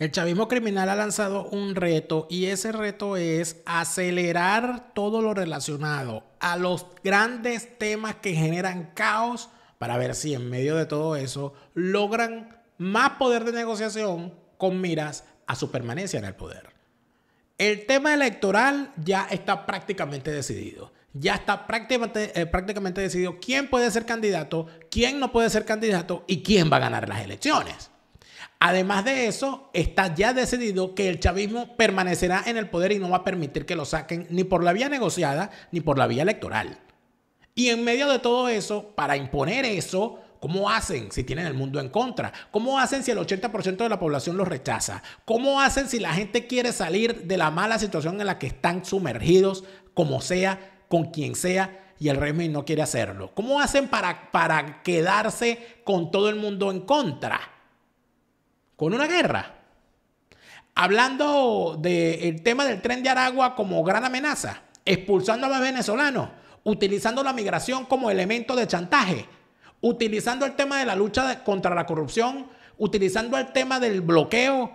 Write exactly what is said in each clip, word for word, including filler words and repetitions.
El chavismo criminal ha lanzado un reto, y ese reto es acelerar todo lo relacionado a los grandes temas que generan caos, para ver si en medio de todo eso logran más poder de negociación con miras a su permanencia en el poder. El tema electoral ya está prácticamente decidido. Ya está prácticamente, eh, prácticamente decidido quién puede ser candidato, quién no puede ser candidato y quién va a ganar las elecciones. Además de eso, está ya decidido que el chavismo permanecerá en el poder y no va a permitir que lo saquen ni por la vía negociada ni por la vía electoral. Y en medio de todo eso, para imponer eso, ¿cómo hacen si tienen el mundo en contra? ¿Cómo hacen si el ochenta por ciento de la población los rechaza? ¿Cómo hacen si la gente quiere salir de la mala situación en la que están sumergidos, como sea, con quien sea, y el régimen no quiere hacerlo? ¿Cómo hacen para, para quedarse con todo el mundo en contra? Con una guerra. Hablando del tema del tren de Aragua como gran amenaza, expulsando a los venezolanos, utilizando la migración como elemento de chantaje, utilizando el tema de la lucha contra la corrupción, utilizando el tema del bloqueo,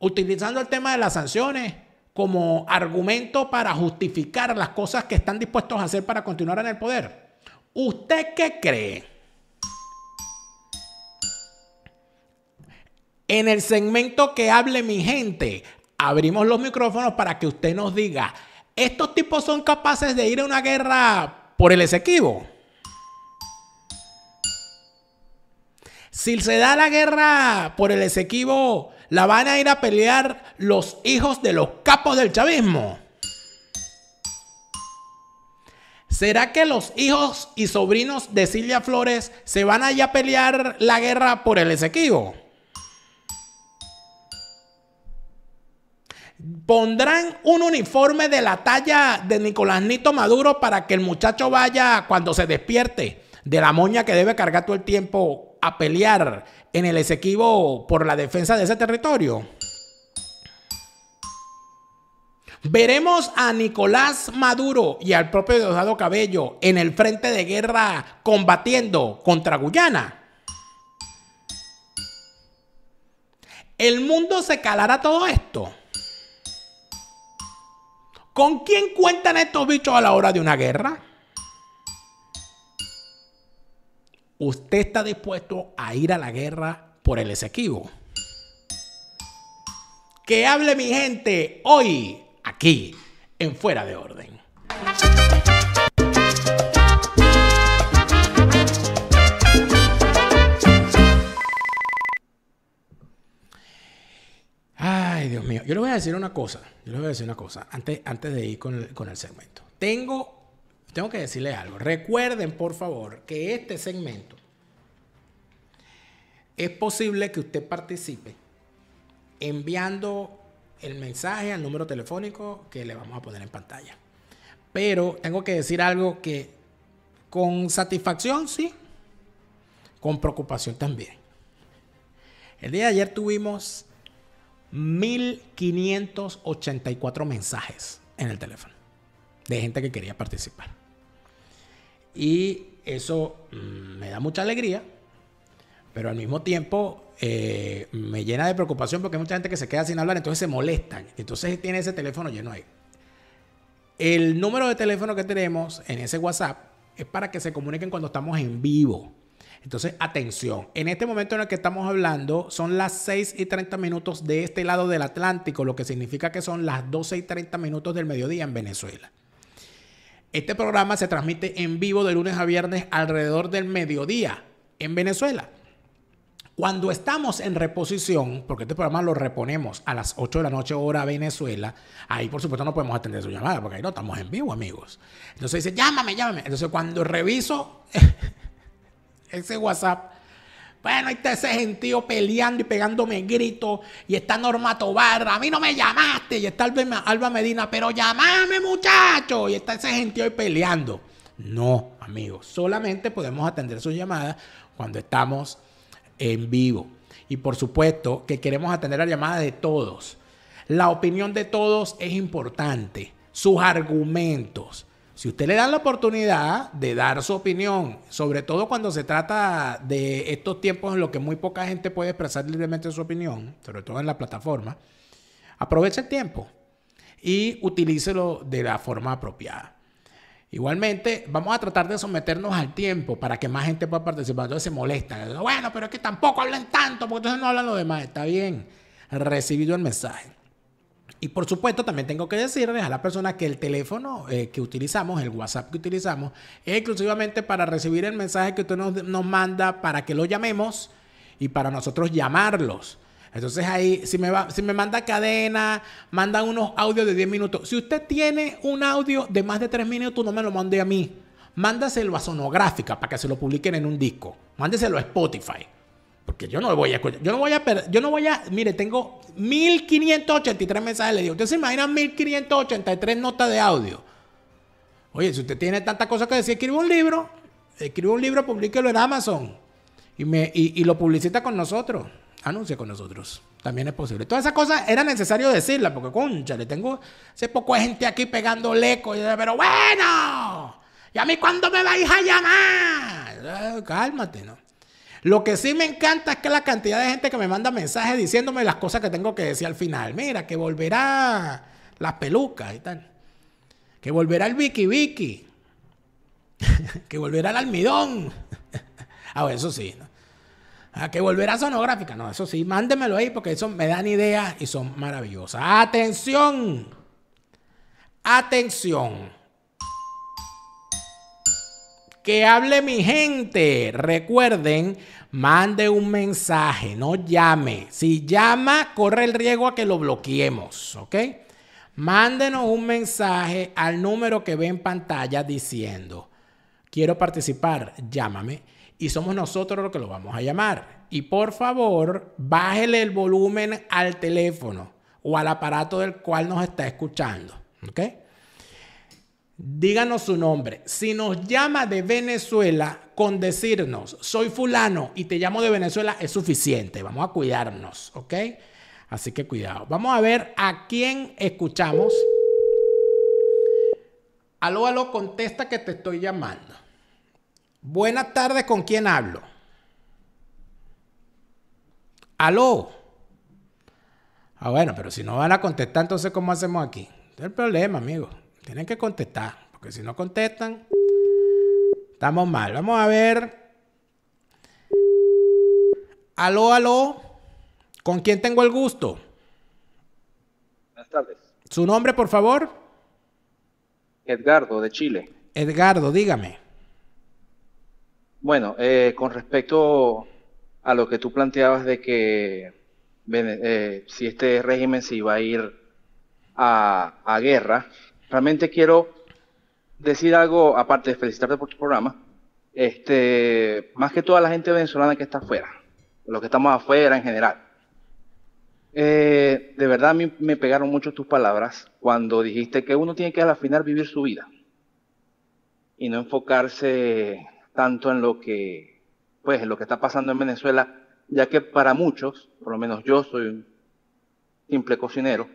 utilizando el tema de las sanciones como argumento para justificar las cosas que están dispuestos a hacer para continuar en el poder. ¿Usted qué cree? En el segmento Que Hable Mi Gente, abrimos los micrófonos para que usted nos diga, ¿estos tipos son capaces de ir a una guerra por el Esequibo? Si se da la guerra por el Esequibo, ¿la van a ir a pelear los hijos de los capos del chavismo? ¿Será que los hijos y sobrinos de Cilia Flores se van a ir a pelear la guerra por el Esequibo? ¿Pondrán un uniforme de la talla de Nicolás Nito Maduro para que el muchacho vaya cuando se despierte de la moña que debe cargar todo el tiempo a pelear en el Esequibo por la defensa de ese territorio? ¿Veremos a Nicolás Maduro y al propio Diosdado Cabello en el frente de guerra combatiendo contra Guyana? ¿El mundo se calará todo esto? ¿Con quién cuentan estos bichos a la hora de una guerra? ¿Usted está dispuesto a ir a la guerra por el Esequibo? Que hable mi gente hoy, aquí, en Fuera de Orden. Ay, Dios mío. Yo les voy a decir una cosa. Yo les voy a decir una cosa. Antes, antes de ir con el, con el segmento. Tengo, tengo que decirles algo. Recuerden, por favor, que este segmento es posible que usted participe enviando el mensaje al número telefónico que le vamos a poner en pantalla. Pero tengo que decir algo que con satisfacción, sí. Con preocupación también. El día de ayer tuvimos mil quinientos ochenta y cuatro mensajes en el teléfono de gente que quería participar, y eso mmm, me da mucha alegría, pero al mismo tiempo eh, me llena de preocupación, porque hay mucha gente que se queda sin hablar, entonces se molestan, entonces tiene ese teléfono lleno ahí. El número de teléfono que tenemos en ese WhatsApp es para que se comuniquen cuando estamos en vivo. Entonces, atención, en este momento en el que estamos hablando son las seis y treinta minutos de este lado del Atlántico, lo que significa que son las doce y treinta minutos del mediodía en Venezuela. Este programa se transmite en vivo de lunes a viernes alrededor del mediodía en Venezuela. Cuando estamos en reposición, porque este programa lo reponemos a las ocho de la noche hora Venezuela, ahí por supuesto no podemos atender su llamada, porque ahí no estamos en vivo, amigos. Entonces dice, llámame, llámame. Entonces cuando reviso ese WhatsApp, bueno, ahí está ese gentío peleando y pegándome gritos, y está Norma Tobar, a mí no me llamaste, y está Alba Medina, pero llámame muchacho, y está ese gentío ahí peleando. No, amigos, solamente podemos atender sus llamadas cuando estamos en vivo, y por supuesto que queremos atender las llamadas de todos. La opinión de todos es importante, sus argumentos, Si usted le dan la oportunidad de dar su opinión, sobre todo cuando se trata de estos tiempos en los que muy poca gente puede expresar libremente su opinión, sobre todo en la plataforma, aproveche el tiempo y utilícelo de la forma apropiada. Igualmente, vamos a tratar de someternos al tiempo para que más gente pueda participar. Entonces se molestan. Bueno, pero es que tampoco hablan tanto, porque entonces no hablan los demás. Está bien, recibido el mensaje. Y por supuesto, también tengo que decirles a las personas que el teléfono eh, que utilizamos, el WhatsApp que utilizamos, es exclusivamente para recibir el mensaje que usted nos, nos manda para que lo llamemos y para nosotros llamarlos. Entonces ahí, si me, va, si me manda cadena, manda unos audios de diez minutos. Si usted tiene un audio de más de tres minutos, no me lo mande a mí. Mándaselo a Sonográfica para que se lo publiquen en un disco. Mándeselo a Spotify. Porque yo no voy a escuchar. Yo no voy a perder. Yo no voy a... Mire, tengo mil quinientos ochenta y tres mensajes. Le digo, ¿usted se imagina mil quinientos ochenta y tres notas de audio? Oye, si usted tiene tantas cosas que decir, escribe un libro. Escribe un libro, publíquelo en Amazon. Y, me, y, y lo publicita con nosotros. Anuncia con nosotros. También es posible. Todas esas cosas era necesario decirlas, porque, concha, le tengo hace poco gente aquí pegando leco. Y, pero bueno, ¿y a mí cuándo me vais a llamar? Eh, cálmate, ¿no? Lo que sí me encanta es que la cantidad de gente que me manda mensajes diciéndome las cosas que tengo que decir al final. Mira, que volverá las pelucas y tal. Que volverá el Vicky Vicky. Que volverá el almidón. Ah, bueno, eso sí, ¿no? Ah, que volverá Sonográfica. No, eso sí, mándemelo ahí porque eso me dan ideas y son maravillosas. ¡Atención! ¡Atención! Que hable mi gente. Recuerden, mande un mensaje, no llame. Si llama, corre el riesgo a que lo bloqueemos, ¿ok? Mándenos un mensaje al número que ve en pantalla diciendo, quiero participar, llámame. Y somos nosotros los que lo vamos a llamar. Y por favor, bájele el volumen al teléfono o al aparato del cual nos está escuchando. ¿Ok? Díganos su nombre. Si nos llama de Venezuela, con decirnos, soy fulano y te llamo de Venezuela, es suficiente. Vamos a cuidarnos. ¿Ok? Así que cuidado. Vamos a ver a quién escuchamos. Aló, aló, contesta que te estoy llamando. Buenas tardes, ¿con quién hablo? ¿Aló? Ah, bueno, pero si no van a contestar, entonces, ¿cómo hacemos aquí? Este es el problema, amigo. Tienen que contestar, porque si no contestan, estamos mal. Vamos a ver. ¿Aló, aló? ¿Con quién tengo el gusto? Buenas tardes. ¿Su nombre, por favor? Edgardo, de Chile. Edgardo, dígame. Bueno, eh, con respecto a lo que tú planteabas de que eh, si este régimen se iba a ir a, a guerra, realmente quiero decir algo, aparte de felicitarte por tu programa, este, más que toda la gente venezolana que está afuera, los que estamos afuera en general. Eh, de verdad me, me pegaron mucho tus palabras cuando dijiste que uno tiene que al final vivir su vida y no enfocarse tanto en lo que, pues, en lo que está pasando en Venezuela, ya que para muchos, por lo menos yo soy un simple cocinero,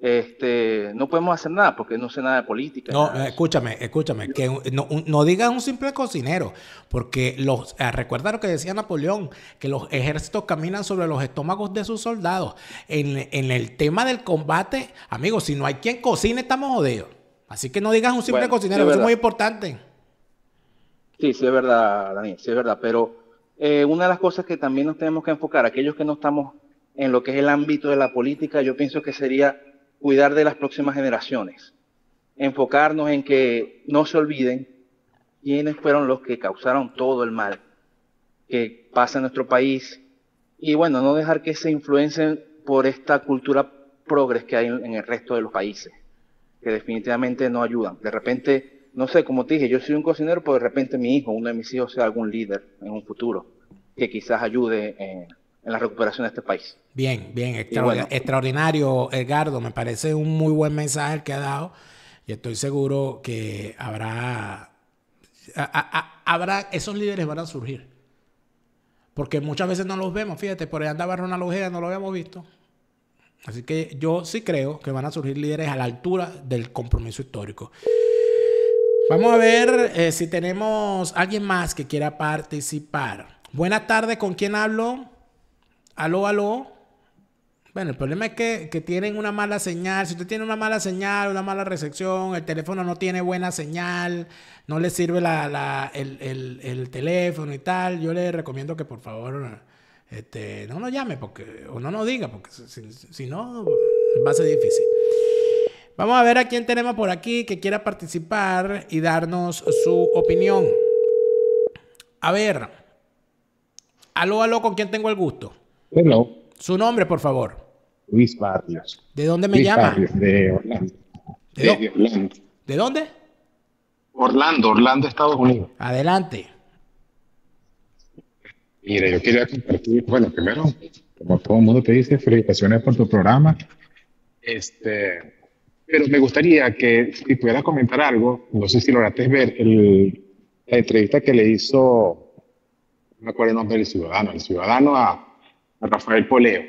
este, no podemos hacer nada porque no sé nada de política. No, escúchame, escúchame, que no, no digas un simple cocinero, porque los, eh, recuerda lo que decía Napoleón, que los ejércitos caminan sobre los estómagos de sus soldados. En, en el tema del combate, amigos, si no hay quien cocine, estamos jodidos. Así que no digas un simple bueno, cocinero, eso es muy importante. Sí, sí es verdad, Daniel, sí es verdad, pero eh, una de las cosas que también nos tenemos que enfocar, aquellos que no estamos en lo que es el ámbito de la política, yo pienso que sería cuidar de las próximas generaciones, enfocarnos en que no se olviden quiénes fueron los que causaron todo el mal que pasa en nuestro país y bueno, no dejar que se influencien por esta cultura progres que hay en el resto de los países, que definitivamente no ayudan. De repente... No sé, como te dije, yo soy un cocinero, pero de repente mi hijo, uno de mis hijos, sea algún líder en un futuro que quizás ayude en, en la recuperación de este país. Bien, bien, extra, bueno. Extraordinario, Edgardo. Me parece un muy buen mensaje el que ha dado y estoy seguro que habrá, a, a, a, habrá esos líderes van a surgir. Porque muchas veces no los vemos, fíjate, por ahí andaba Ronald Ojeda, no lo habíamos visto. Así que yo sí creo que van a surgir líderes a la altura del compromiso histórico. Vamos a ver eh, si tenemos alguien más que quiera participar. Buenas tardes, ¿con quién hablo? Aló, aló. Bueno, el problema es que, que tienen una mala señal. Si usted tiene una mala señal, una mala recepción, el teléfono no tiene buena señal, no le sirve la, la, el, el, el teléfono y tal, yo le recomiendo que por favor este, no nos llame porque, o no nos diga, porque si, si no va a ser difícil. Vamos a ver a quién tenemos por aquí que quiera participar y darnos su opinión. A ver. Aló, aló, ¿con quién tengo el gusto? Hello. Su nombre, por favor. Luis Barrios. ¿De dónde me Luis llama? Barrios, de Orlando. ¿De, de, de Orlando. ¿De dónde? Orlando, Orlando, Estados Unidos. Adelante. Mira, yo quería compartir, bueno, primero, como todo el mundo te dice, felicitaciones por tu programa. Este, pero me gustaría que si pudieras comentar algo, no sé si lograste ver el, la entrevista que le hizo, no me acuerdo el nombre del ciudadano, el ciudadano a a Rafael Poleo,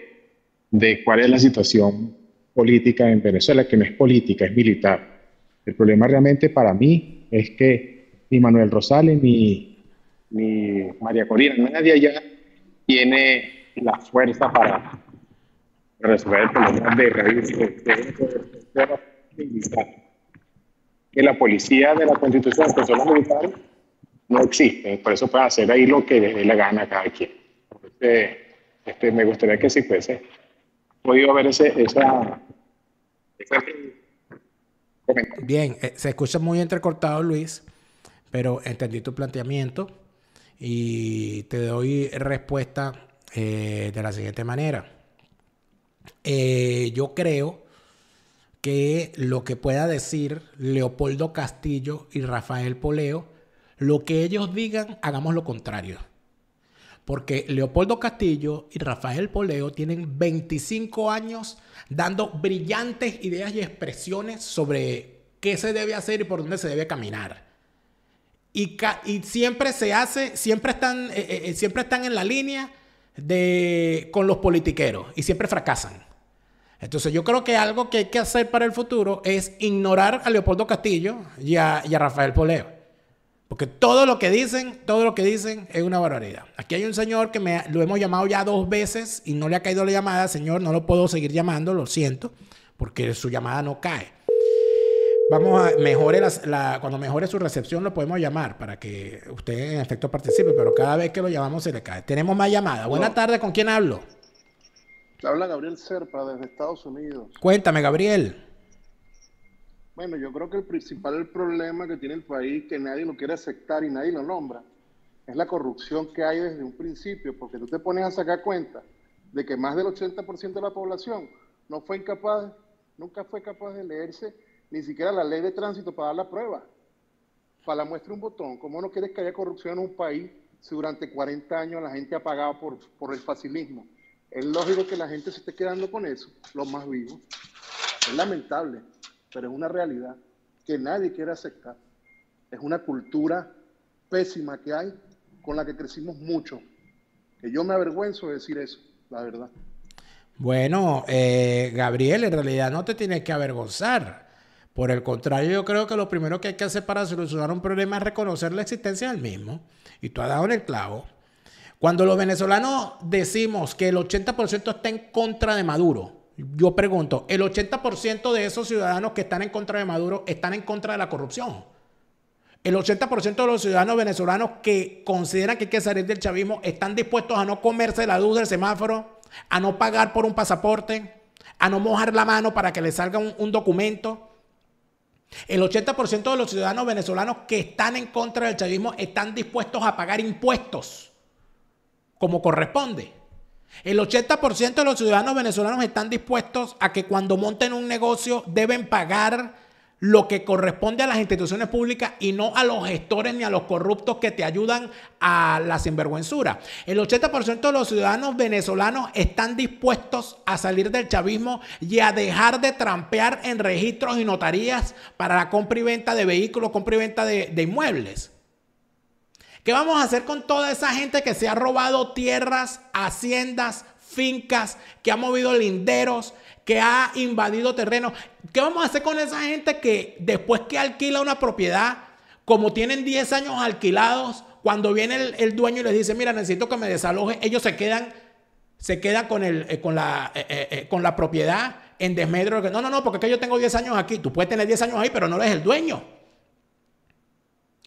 de cuál es la situación política en Venezuela, que no es política, es militar. El problema realmente para mí es que ni Manuel Rosales, ni, ni María Corina, nadie allá tiene la fuerza para resolver el problema de raíz militar. Que la policía de la Constitución, las personas militares, no existe, por eso puede hacer ahí lo que le dé la gana a cada quien. Entonces, Este, me gustaría que si fuese podido ver ese, esa, esa... Bien, se escucha muy entrecortado, Luis, pero entendí tu planteamiento y te doy respuesta eh, de la siguiente manera. Eh, yo creo que lo que pueda decir Leopoldo Castillo y Rafael Poleo, lo que ellos digan, hagamos lo contrario. Porque Leopoldo Castillo y Rafael Poleo tienen veinticinco años dando brillantes ideas y expresiones sobre qué se debe hacer y por dónde se debe caminar. Y, ca y siempre se hace, siempre están, eh, eh, siempre están en la línea de, con los politiqueros y siempre fracasan. Entonces yo creo que algo que hay que hacer para el futuro es ignorar a Leopoldo Castillo y a, y a Rafael Poleo. Porque todo lo que dicen, todo lo que dicen es una barbaridad. Aquí hay un señor que me, lo hemos llamado ya dos veces y no le ha caído la llamada. Señor, no lo puedo seguir llamando, lo siento, porque su llamada no cae. Vamos a mejore la, la, cuando mejore su recepción lo podemos llamar para que usted en efecto participe, pero cada vez que lo llamamos se le cae. Tenemos más llamadas. No. Buenas tardes, ¿con quién hablo? Habla Gabriel Serpa desde Estados Unidos. Cuéntame, Gabriel. Bueno, yo creo que el principal problema que tiene el país, que nadie lo quiere aceptar y nadie lo nombra, es la corrupción que hay desde un principio, porque tú te pones a sacar cuenta de que más del ochenta por ciento de la población no fue incapaz, nunca fue capaz de leerse ni siquiera la ley de tránsito para dar la prueba. Para la muestra un botón. ¿Cómo no quieres que haya corrupción en un país si durante cuarenta años la gente ha pagado por, por el facilismo? Es lógico que la gente se esté quedando con eso, los más vivos. Es lamentable, pero es una realidad que nadie quiere aceptar. Es una cultura pésima que hay, con la que crecimos mucho. Que yo me avergüenzo de decir eso, la verdad. Bueno, eh, Gabriel, en realidad no te tienes que avergonzar. Por el contrario, yo creo que lo primero que hay que hacer para solucionar un problema es reconocer la existencia del mismo. Y tú has dado en el clavo. Cuando los venezolanos decimos que el ochenta por ciento está en contra de Maduro, yo pregunto, ¿el ochenta por ciento de esos ciudadanos que están en contra de Maduro están en contra de la corrupción? ¿El ochenta por ciento de los ciudadanos venezolanos que consideran que hay que salir del chavismo están dispuestos a no comerse la luz del semáforo, a no pagar por un pasaporte, a no mojar la mano para que les salga un, un documento? ¿El ochenta por ciento de los ciudadanos venezolanos que están en contra del chavismo están dispuestos a pagar impuestos como corresponde? El ochenta por ciento de los ciudadanos venezolanos están dispuestos a que cuando monten un negocio deben pagar lo que corresponde a las instituciones públicas y no a los gestores ni a los corruptos que te ayudan a la sinvergüenzura. El ochenta por ciento de los ciudadanos venezolanos están dispuestos a salir del chavismo y a dejar de trampear en registros y notarías para la compra y venta de vehículos, compra y venta de, de inmuebles. ¿Qué vamos a hacer con toda esa gente que se ha robado tierras, haciendas, fincas, que ha movido linderos, que ha invadido terrenos? ¿Qué vamos a hacer con esa gente que después que alquila una propiedad, como tienen diez años alquilados, cuando viene el, el dueño y les dice, mira, necesito que me desaloje, ellos se quedan, se quedan con, el, eh, con, la, eh, eh, eh, con la propiedad en desmedro. No, no, no, porque yo tengo diez años aquí. Tú puedes tener diez años ahí, pero no eres el dueño.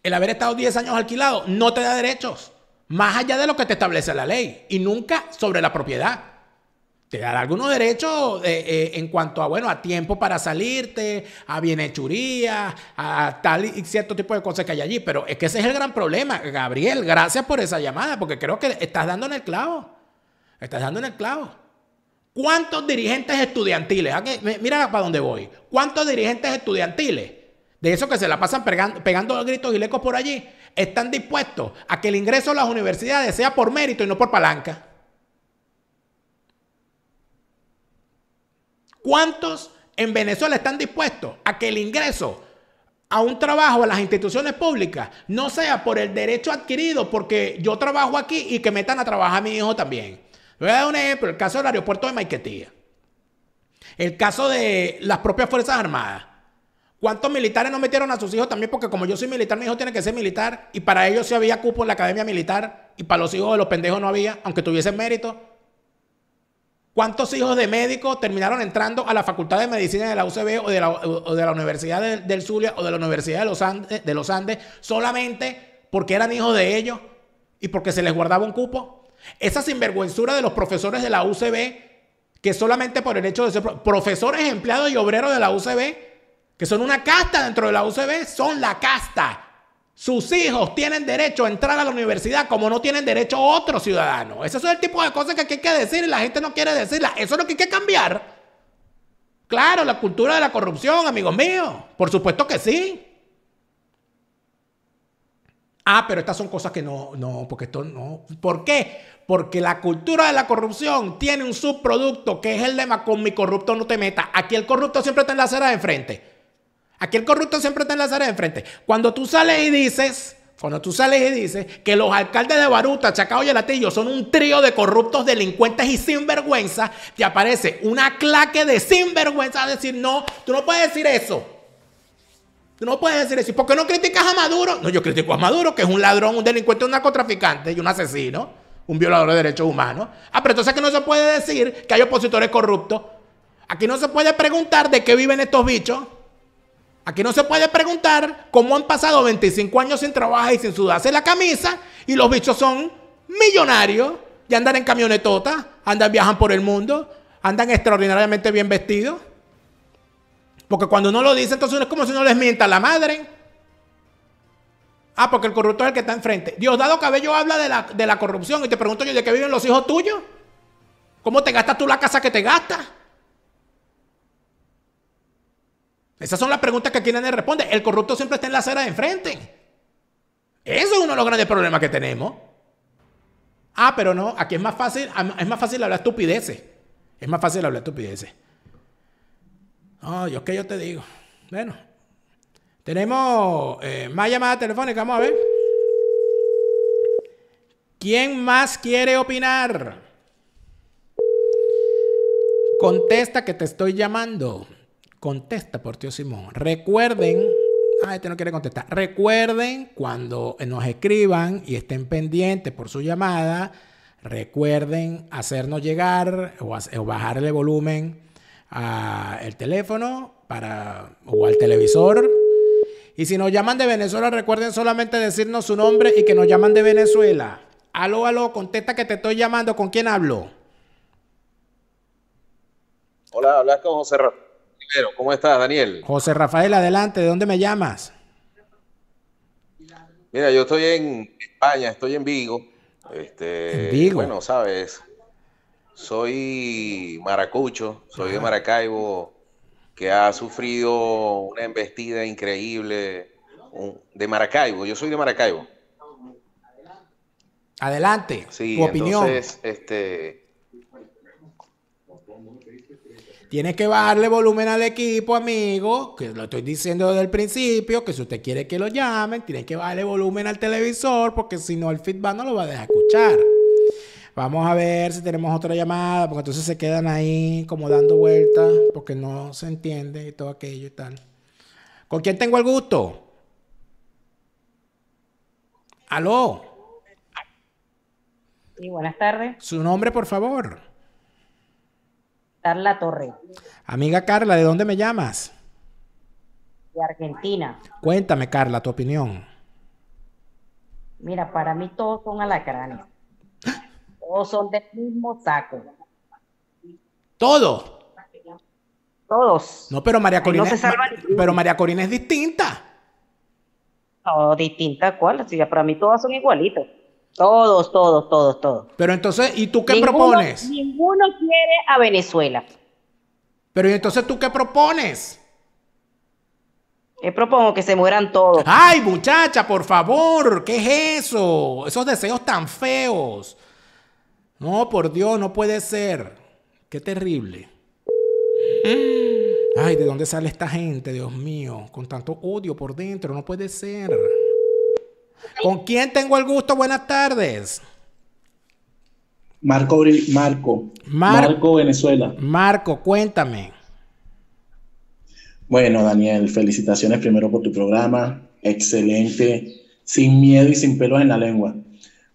El haber estado diez años alquilado no te da derechos, más allá de lo que te establece la ley, y nunca sobre la propiedad. Te dará algunos derechos eh, eh, en cuanto a, bueno, a tiempo para salirte, a bienhechuría, a tal y cierto tipo de cosas que hay allí. Pero es que ese es el gran problema. Gabriel, gracias por esa llamada, porque creo que estás dando en el clavo. Estás dando en el clavo. ¿Cuántos dirigentes estudiantiles? Mira para dónde voy. ¿Cuántos dirigentes estudiantiles, de esos que se la pasan pegando, pegando gritos y lecos por allí, están dispuestos a que el ingreso a las universidades sea por mérito y no por palanca? ¿Cuántos en Venezuela están dispuestos a que el ingreso a un trabajo a las instituciones públicas no sea por el derecho adquirido, porque yo trabajo aquí y que metan a trabajar a mi hijo también? Voy a dar un ejemplo, el caso del aeropuerto de Maiquetía, el caso de las propias Fuerzas Armadas. ¿Cuántos militares no metieron a sus hijos también? Porque como yo soy militar, mi hijo tiene que ser militar, y para ellos sí había cupo en la academia militar y para los hijos de los pendejos no había, aunque tuviesen mérito. ¿Cuántos hijos de médicos terminaron entrando a la Facultad de Medicina de la U C V o de la, o de la Universidad de, del Zulia o de la Universidad de los, Andes, de los Andes solamente porque eran hijos de ellos y porque se les guardaba un cupo? Esa sinvergüenzura de los profesores de la U C V, que solamente por el hecho de ser profesores, empleados y obreros de la U C V, que son una casta dentro de la U C V, son la casta. Sus hijos tienen derecho a entrar a la universidad como no tienen derecho otros ciudadanos. Ese es el tipo de cosas que aquí hay que decir y la gente no quiere decirlas. Eso es lo que hay que cambiar. Claro, la cultura de la corrupción, amigos míos. Por supuesto que sí. Ah, pero estas son cosas que no, no, porque esto no. ¿Por qué? Porque la cultura de la corrupción tiene un subproducto que es el lema: con mi corrupto no te metas. Aquí el corrupto siempre está en la acera de enfrente. Aquí el corrupto siempre está en la acera de enfrente. Cuando tú sales y dices, cuando tú sales y dices que los alcaldes de Baruta, Chacao y El Hatillo son un trío de corruptos, delincuentes y sinvergüenza, te aparece una claque de sinvergüenza a decir, no, tú no puedes decir eso. Tú no puedes decir eso. ¿Por qué no criticas a Maduro? No, yo critico a Maduro, que es un ladrón, un delincuente, un narcotraficante y un asesino, un violador de derechos humanos. Ah, pero entonces que no se puede decir que hay opositores corruptos. Aquí no se puede preguntar de qué viven estos bichos. Aquí no se puede preguntar cómo han pasado veinticinco años sin trabajar y sin sudarse la camisa, y los bichos son millonarios y andan en camionetotas, andan, viajan por el mundo, andan extraordinariamente bien vestidos. Porque cuando uno lo dice, entonces uno es como si uno les mienta a la madre. Ah, porque el corrupto es el que está enfrente. Diosdado Cabello habla de la, de la corrupción y te pregunto yo, ¿de qué viven los hijos tuyos? ¿Cómo te gastas tú la casa que te gastas? Esas son las preguntas que aquí nadie responde. El corrupto siempre está en la acera de enfrente. Eso es uno de los grandes problemas que tenemos. Ah, pero no, aquí es más fácil, es más fácil hablar estupideces. Es más fácil hablar estupideces. No, yo qué yo te digo. Bueno, tenemos eh, más llamadas telefónicas. Vamos a ver. ¿Quién más quiere opinar? Contesta que te estoy llamando. Contesta, por Dios, Simón. Recuerden, ah, este no quiere contestar. Recuerden, cuando nos escriban y estén pendientes por su llamada, recuerden hacernos llegar o, o bajarle volumen al teléfono para, o al televisor. Y si nos llaman de Venezuela, recuerden solamente decirnos su nombre y que nos llaman de Venezuela. Aló, aló, contesta que te estoy llamando. ¿Con quién hablo? Hola, hablas con José Rafael. ¿Cómo estás, Daniel? José Rafael, adelante. ¿De dónde me llamas? Mira, yo estoy en España, estoy en Vigo. Este, ¿En Vigo? Bueno, sabes, soy maracucho, soy Ajá. de Maracaibo, que ha sufrido una embestida increíble de Maracaibo. Yo soy de Maracaibo. Adelante. Sí, tu opinión. Entonces, este... tienes que bajarle volumen al equipo, amigo, que lo estoy diciendo desde el principio, que si usted quiere que lo llamen, tiene que bajarle volumen al televisor, porque si no el feedback no lo va a dejar escuchar. Vamos a ver si tenemos otra llamada, porque entonces se quedan ahí como dando vueltas, porque no se entiende y todo aquello y tal. ¿Con quién tengo el gusto? Aló. Sí, buenas tardes. Su nombre, por favor. Carla Torre. Amiga Carla, ¿de dónde me llamas? De Argentina. Cuéntame, Carla, tu opinión. Mira, para mí todos son alacranes. Todos son del mismo saco. ¿Todos? Todos. No, pero María Corina, no se salva ni... pero María Corina es distinta. No, distinta, ¿cuál? Sí, para mí todas son igualitas. Todos, todos, todos, todos. Pero entonces, ¿y tú qué ninguno, propones? Ninguno quiere a Venezuela. Pero ¿y entonces tú qué propones? Yo propongo que se mueran todos. ¡Ay, muchacha, por favor! ¿Qué es eso? Esos deseos tan feos. No, por Dios, no puede ser. Qué terrible. Ay, ¿de dónde sale esta gente? Dios mío, con tanto odio por dentro, no puede ser. ¿Con quién tengo el gusto? Buenas tardes. Marco, Marco, Mar Marco Venezuela. Marco, cuéntame. Bueno, Daniel, felicitaciones primero por tu programa. Excelente, sin miedo y sin pelos en la lengua.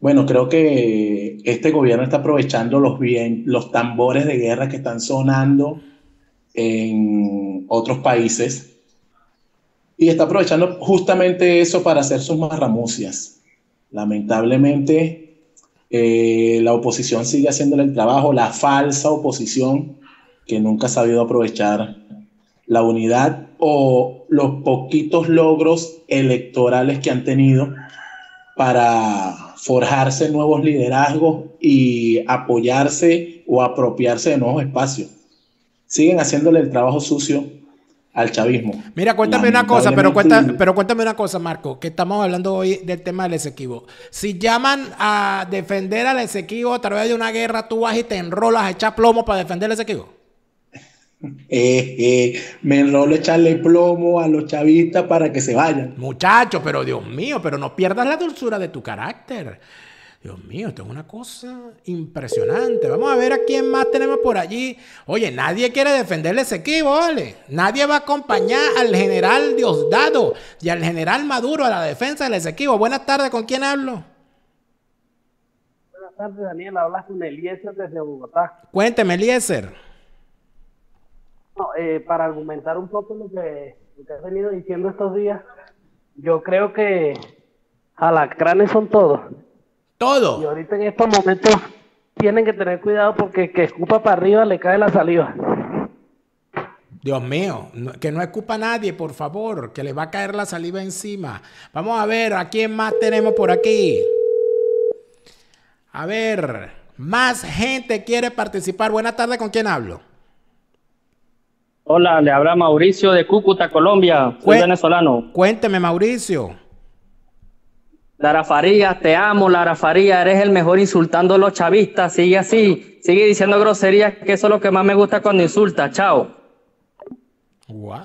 Bueno, creo que este gobierno está aprovechando los, bien, los tambores de guerra que están sonando en otros países y está aprovechando justamente eso para hacer sus marramucias. Lamentablemente, eh, la oposición sigue haciéndole el trabajo, la falsa oposición que nunca ha sabido aprovechar la unidad o los poquitos logros electorales que han tenido para forjarse nuevos liderazgos y apoyarse o apropiarse de nuevos espacios. Siguen haciéndole el trabajo sucio al chavismo. Mira, cuéntame una cosa, pero, cuenta, pero cuéntame una cosa, Marco, que estamos hablando hoy del tema del Esequibo. Si llaman a defender al Esequibo a través de una guerra, tú vas y te enrolas a echar plomo para defender al Esequibo. Eh, eh, me enrolo a echarle plomo a los chavistas para que se vayan. Muchachos, pero Dios mío, pero no pierdas la dulzura de tu carácter. Dios mío, esto es una cosa impresionante. Vamos a ver a quién más tenemos por allí. Oye, nadie quiere defenderle ese equipo, ¿vale? Nadie va a acompañar al general Diosdado y al general Maduro a la defensa del Esequibo. Buenas tardes, ¿con quién hablo? Buenas tardes, Daniel. Hablas con Eliezer desde Bogotá. Cuénteme, Eliezer. No, eh, para argumentar un poco lo que, lo que has venido diciendo estos días, yo creo que alacranes son todos. Todo. Y ahorita en estos momentos tienen que tener cuidado porque que escupa para arriba le cae la saliva. Dios mío, no, que no escupa a nadie, por favor, que le va a caer la saliva encima. Vamos a ver a quién más tenemos por aquí. A ver, más gente quiere participar. Buenas tardes, ¿con quién hablo? Hola, le habla Mauricio de Cúcuta, Colombia. Soy Cué- venezolano. Cuénteme, Mauricio. Lara Farías, te amo, Lara Farías, eres el mejor insultando a los chavistas, sigue así, sigue diciendo groserías, que eso es lo que más me gusta cuando insultas, chao. Wow.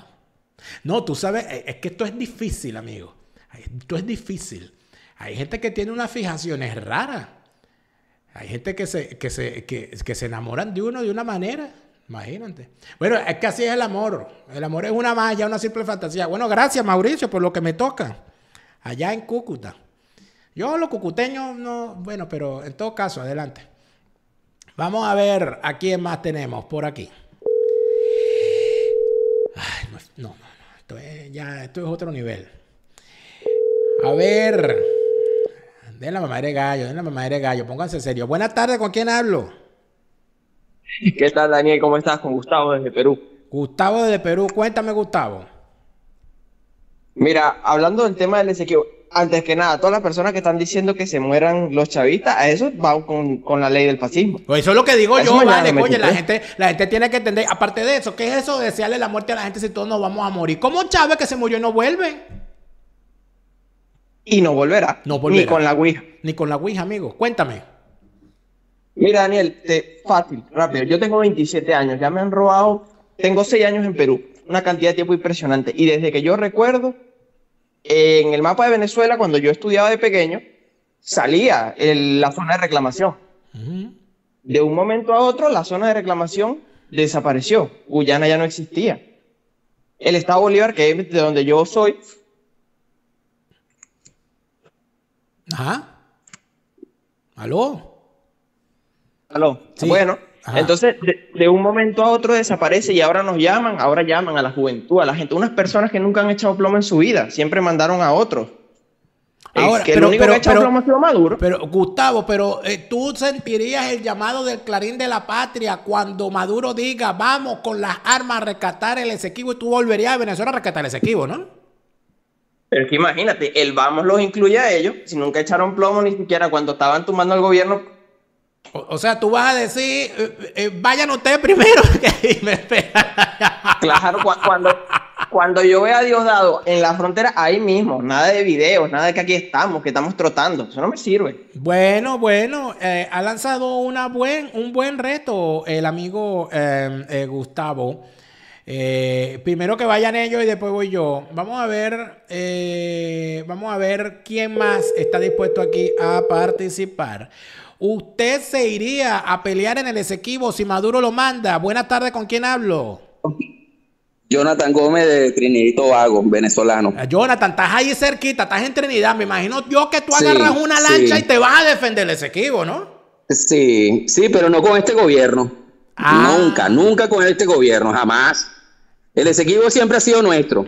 No, tú sabes, es que esto es difícil, amigo, esto es difícil. Hay gente que tiene unas fijaciones raras, hay gente que se, que se, que, que se enamoran de uno de una manera, imagínate. Bueno, es que así es el amor, el amor es una magia, una simple fantasía. Bueno, gracias, Mauricio, por lo que me toca, allá en Cúcuta. Yo los cucuteños no, bueno, pero en todo caso, adelante. Vamos a ver a quién más tenemos por aquí. Ay, no, no, no, esto es, ya, esto es otro nivel. A ver, den la mamadera de gallo, den la mamadera de gallo, pónganse serio. Buenas tardes, ¿con quién hablo? ¿Qué tal, Daniel? ¿Cómo estás? Con Gustavo desde Perú. Gustavo desde Perú, cuéntame, Gustavo. Mira, hablando del tema del Esequibo. Antes que nada, todas las personas que están diciendo que se mueran los chavistas, a eso va con, con la ley del fascismo. Pues eso es lo que digo yo, vale, oye, la gente, la gente tiene que entender, aparte de eso, ¿qué es eso de desearle la muerte a la gente si todos nos vamos a morir? ¿Cómo Chávez que se murió y no vuelve? Y no volverá. No volverá. Ni con la ouija. Ni con la ouija, amigo. Cuéntame. Mira, Daniel, te, fácil, rápido. Yo tengo veintisiete años, ya me han robado, tengo seis años en Perú, una cantidad de tiempo impresionante. Y desde que yo recuerdo, en el mapa de Venezuela, cuando yo estudiaba de pequeño, salía el, la zona de reclamación. Uh-huh. De un momento a otro, la zona de reclamación desapareció. Guyana ya no existía. El Estado Bolívar, que es de donde yo soy, Ajá. ¿Aló? ¿Aló? Sí. Bueno, ajá. Entonces de, de un momento a otro desaparece y ahora nos llaman, ahora llaman a la juventud, a la gente, unas personas que nunca han echado plomo en su vida, siempre mandaron a otros. Ahora, es que pero, el único pero, que ha echado plomo ha sido Maduro. Pero, Gustavo, pero eh, tú sentirías el llamado del clarín de la patria cuando Maduro diga, vamos con las armas a rescatar el Esequibo, y tú volverías a Venezuela a rescatar el Esequibo, ¿no? Pero es que imagínate, el vamos los incluye a ellos, si nunca echaron plomo ni siquiera cuando estaban tomando el gobierno. O, o sea, tú vas a decir, eh, eh, vayan ustedes primero. Que me esperan. Claro, cu cuando... Cuando yo vea a Diosdado en la frontera, ahí mismo, nada de videos, nada de que aquí estamos, que estamos trotando, eso no me sirve. Bueno, bueno, eh, ha lanzado una buen, un buen reto el amigo eh, eh, Gustavo. Eh, primero que vayan ellos y después voy yo. Vamos a ver, eh, vamos a ver quién más está dispuesto aquí a participar. ¿Usted se iría a pelear en el Esequibo si Maduro lo manda? Buenas tardes, ¿con quién hablo? Jonathan Gómez de Trinidad y Tobago, venezolano. Jonathan, estás ahí cerquita, estás en Trinidad. Me imagino yo que tú agarras sí, una lancha sí. y te vas a defender el Esequibo, ¿no? Sí, sí, pero no con este gobierno. Ah. Nunca, nunca con este gobierno, jamás. El Esequibo siempre ha sido nuestro.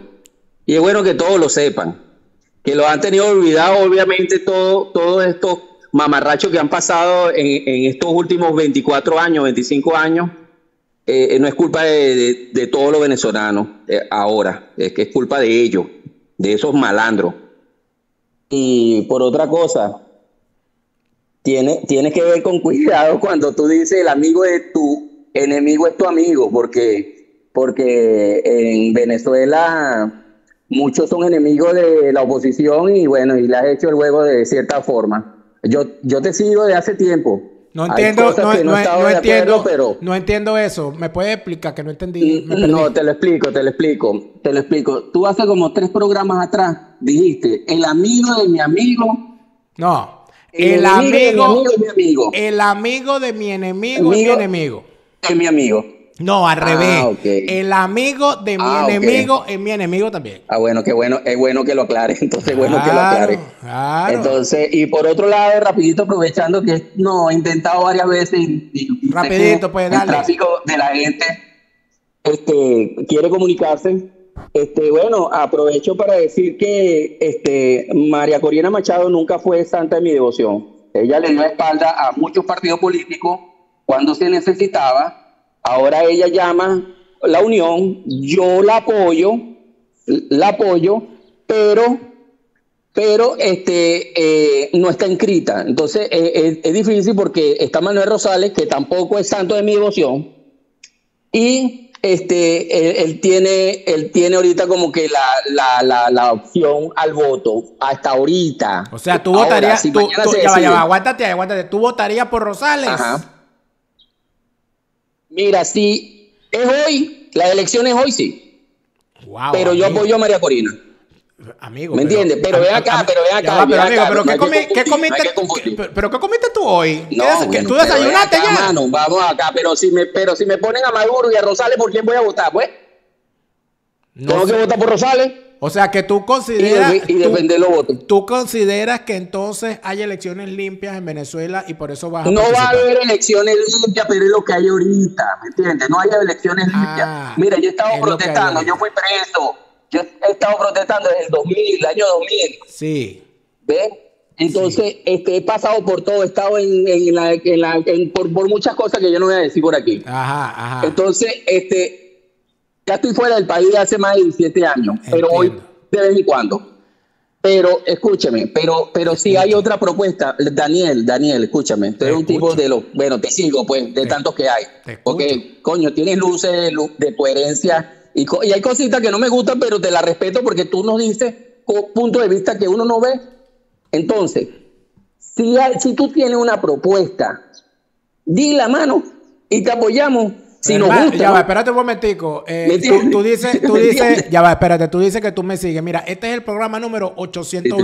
Y es bueno que todos lo sepan. Que lo han tenido olvidado, obviamente, todo, todos estos mamarrachos que han pasado en, en estos últimos veinticuatro años, veinticinco años. Eh, no es culpa de, de, de todos los venezolanos eh, ahora, es que es culpa de ellos, de esos malandros. Y por otra cosa, tiene, tienes que ver con cuidado cuando tú dices el amigo de tu enemigo es tu amigo, porque, porque en Venezuela muchos son enemigos de la oposición y bueno, y le has hecho el juego de cierta forma. Yo, yo te sigo de hace tiempo. No entiendo, no, no, no, no, entiendo acuerdo, pero... no entiendo eso. ¿Me puedes explicar que no entendí? No, te lo explico, te lo explico, te lo explico. Tú hace como tres programas atrás dijiste, el amigo de mi amigo... No, el, el amigo, amigo de mi amigo. El amigo de mi enemigo es mi enemigo. Es mi amigo. No, al revés. Ah, okay. El amigo de mi ah, enemigo okay. es mi enemigo también. Ah, bueno, qué bueno. Es bueno que lo aclare. Entonces, claro, bueno que lo aclare. Claro. Entonces, y por otro lado, rapidito, aprovechando que no he intentado varias veces. Y, y rapidito, pues, dale. El tráfico de la gente este, quiere comunicarse. Este, bueno, aprovecho para decir que este, María Corina Machado nunca fue santa de mi devoción. Ella le dio la espalda a muchos partidos políticos cuando se necesitaba. Ahora ella llama la unión, yo la apoyo, la apoyo, pero, pero este, eh, no está inscrita. Entonces eh, eh, es difícil porque está Manuel Rosales, que tampoco es santo de mi devoción, y este, él, él, tiene, él tiene ahorita como que la, la, la, la opción al voto, hasta ahorita. O sea, tú ahora, votarías, si tú, tú, se ya va, ya va, aguántate, aguántate, tú votarías por Rosales. Ajá. Mira, si es hoy, las elecciones hoy sí. Wow, pero amigo. Yo apoyo a María Corina. Amigo. ¿Me entiendes? Pero ve acá, pero ve acá. Pero amigo, pero ¿qué comiste tú? ¿Pero qué comiste tú hoy? No, ¿qué bueno, tú desayunaste acá, ya? Mano, vamos acá, pero si me, pero si me ponen a Maduro y a Rosales, ¿por quién voy a votar, pues? No Tengo sé. que votar por Rosales. O sea, que tú consideras... Y, de, y defender los votos. ¿Tú consideras que entonces hay elecciones limpias en Venezuela y por eso vas a No participar? Va a haber elecciones limpias, pero es lo que hay ahorita, ¿me entiendes? No hay elecciones limpias. Ah, Mira, yo he estado es protestando, yo fui preso. Yo he estado protestando desde el dos mil, el año dos mil. Sí. ¿Ves? Entonces, sí. este, he pasado por todo, he estado en, en la, en la, en, por, por muchas cosas que yo no voy a decir por aquí. Ajá, ajá. Entonces, este... Ya estoy fuera del país hace más de diecisiete años, Entiendo. pero hoy de vez en cuando. Pero escúchame, pero pero si hay otra propuesta, Daniel, Daniel, escúchame. Tú eres un tipo de los, bueno, te sigo pues, de te, tantos que hay. Porque, coño, tienes luces luz de coherencia y, co y hay cositas que no me gustan, pero te las respeto porque tú nos dices puntos de vista que uno no ve. Entonces, si, hay, si tú tienes una propuesta, di la mano y te apoyamos. Si Hermano, gusta, ya ¿no? va, espérate un momentico. Eh, tú, tú dices, tú dices, ya va, espérate, tú dices que tú me sigues. Mira, este es el programa número ochocientos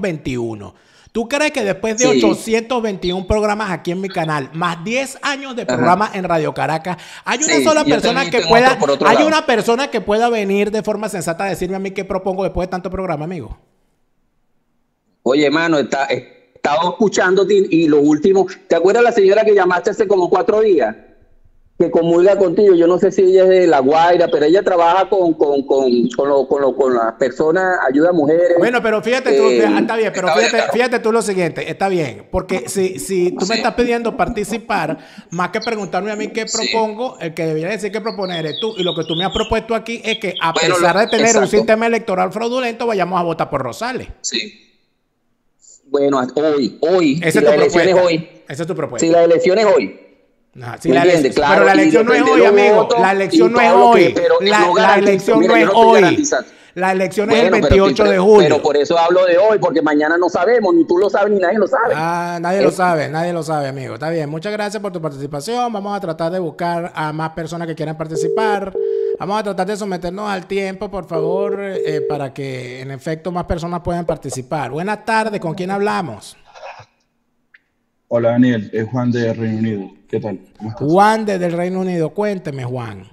veintiuno. ¿Tú crees que después de sí. ochocientos veintiuno programas aquí en mi canal, más diez años de programas en Radio Caracas, hay una sí, sola persona que pueda, otro otro hay lado. una persona que pueda venir de forma sensata a decirme a mí qué propongo después de tanto programa, amigo? Oye, mano, está, estaba escuchándote y, y lo último, ¿te acuerdas la señora que llamaste hace como cuatro días? Que comulga contigo, yo no sé si ella es de La Guaira, pero ella trabaja con con con con, lo, con, lo, con las personas, ayuda a mujeres. Bueno, pero fíjate tú, eh, está bien, pero está fíjate, bien, claro. fíjate tú lo siguiente, está bien, porque si si tú sí. me estás pidiendo participar, más que preguntarme a mí qué propongo, sí. el que debería decir qué proponer es tú, y lo que tú me has propuesto aquí es que a bueno, pesar la, de tener exacto. un sistema electoral fraudulento, vayamos a votar por Rosales. Sí. Bueno, hoy, hoy, Esa si las elecciones hoy. Esa es tu propuesta. Si las elecciones hoy. Nah, sí, la elección, claro, pero la elección no es hoy, amigo. La elección no es hoy. La elección no es hoy. La elección es el veintiocho de julio. Pero por eso hablo de hoy, porque mañana no sabemos, ni tú lo sabes, ni nadie lo sabe. Ah, nadie lo sabe, nadie lo sabe, amigo. Está bien, muchas gracias por tu participación. Vamos a tratar de buscar a más personas que quieran participar. Vamos a tratar de someternos al tiempo, por favor, eh, para que en efecto más personas puedan participar. Buenas tardes, ¿con quién hablamos? Hola, Daniel, es Juan de Reino Unido. ¿Qué tal? ¿Cómo estás? Juan desde el Reino Unido, cuénteme, Juan.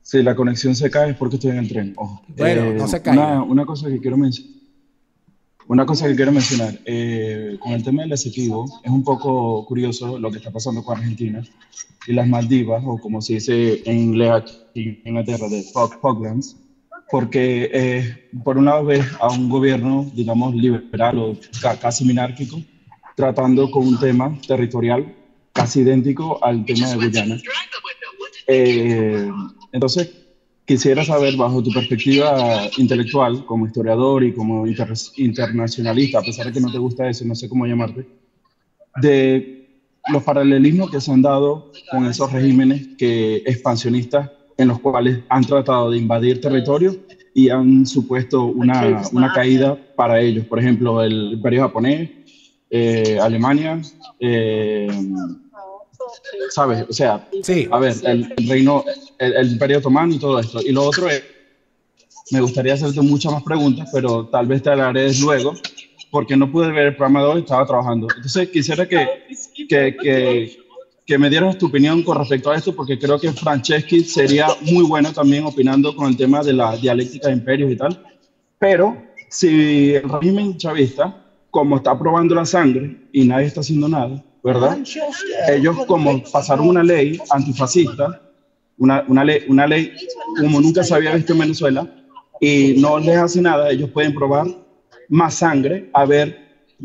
Sí, la conexión se cae es porque estoy en el tren. Ojo. Bueno, eh, no se cae. Una, una cosa que quiero mencionar, una cosa que quiero mencionar, eh, con el tema del Esequibo, es un poco curioso lo que está pasando con Argentina y las Maldivas, o como se dice en inglés aquí en Inglaterra, de Falklands, porque eh, por una vez a un gobierno, digamos, liberal o casi minárquico, tratando con un tema territorial casi idéntico al tema de Guyana. Eh, entonces, quisiera saber, bajo tu perspectiva intelectual, como historiador y como inter internacionalista, a pesar de que no te gusta eso, no sé cómo llamarte, de los paralelismos que se han dado con esos regímenes que, expansionistas, en los cuales han tratado de invadir territorio y han supuesto una, una caída para ellos. Por ejemplo, el Imperio japonés, Eh, Alemania, eh, ¿sabes? O sea, sí. a ver, el, el reino, el, el imperio otomano y todo esto. Y lo otro es, me gustaría hacerte muchas más preguntas, pero tal vez te la haré luego, porque no pude ver el programa de hoy, estaba trabajando. Entonces quisiera que, que, que, que me dieras tu opinión con respecto a esto, porque creo que Franceschi sería muy bueno también opinando con el tema de la dialéctica de imperios y tal. Pero si el régimen chavista, como está probando la sangre y nadie está haciendo nada, ¿verdad? Ellos como pasaron una ley antifascista, una, una, ley, una ley como nunca se había visto en Venezuela, y no les hace nada, ellos pueden probar más sangre a ver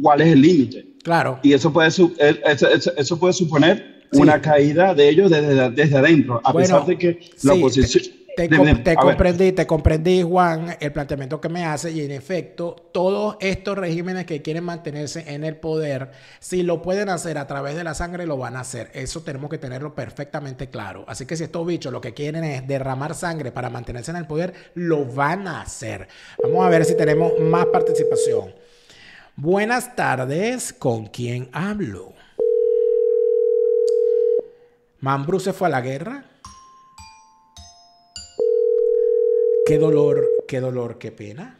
cuál es el límite. Claro. Y eso puede, su, eso, eso puede suponer sí. una caída de ellos desde, desde adentro, a bueno, pesar de que sí, la oposición... Te, com te comprendí, te comprendí, Juan, el planteamiento que me hace, y en efecto, todos estos regímenes que quieren mantenerse en el poder, si lo pueden hacer a través de la sangre, lo van a hacer. Eso tenemos que tenerlo perfectamente claro. Así que si estos bichos lo que quieren es derramar sangre para mantenerse en el poder, lo van a hacer. Vamos a ver si tenemos más participación. Buenas tardes, ¿con quién hablo? ¿Mambrú se fue a la guerra? Qué dolor, qué dolor, qué pena.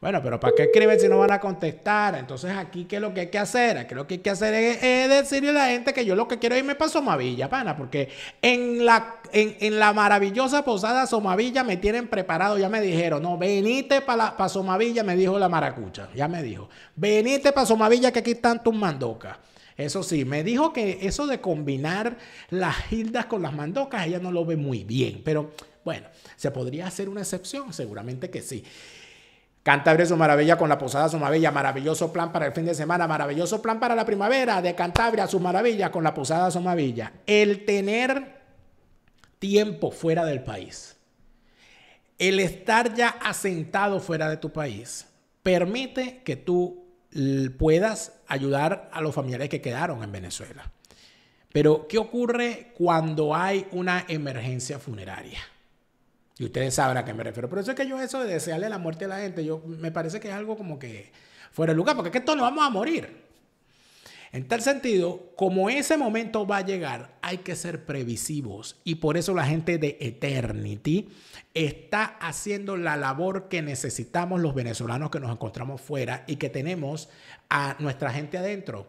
Bueno, pero ¿para qué escriben si no van a contestar? Entonces aquí, ¿qué es lo que hay que hacer? Aquí lo que hay que hacer es, es decirle a la gente que yo lo que quiero es irme para Somavilla, pana, porque en la, en, en la maravillosa posada Somavilla me tienen preparado. Ya me dijeron, no, venite para pa Somavilla, me dijo la maracucha. Ya me dijo, venite para Somavilla que aquí están tus mandocas. Eso sí, me dijo que eso de combinar las gildas con las mandocas, ella no lo ve muy bien. Pero bueno, ¿se podría hacer una excepción? Seguramente que sí. Cantabria su maravilla con la posada su maravilla, maravilloso plan para el fin de semana, maravilloso plan para la primavera de Cantabria su maravilla con la posada su maravilla. El tener tiempo fuera del país, el estar ya asentado fuera de tu país, permite que tú puedas ayudar a los familiares que quedaron en Venezuela. Pero, ¿qué ocurre cuando hay una emergencia funeraria? Y ustedes sabrán a qué me refiero. Por eso es que yo eso de desearle la muerte a la gente, yo, me parece que es algo como que fuera de lugar, porque es que todos nos vamos a morir. En tal sentido, como ese momento va a llegar, hay que ser previsivos. Y por eso la gente de Eternity está haciendo la labor que necesitamos los venezolanos que nos encontramos fuera y que tenemos a nuestra gente adentro.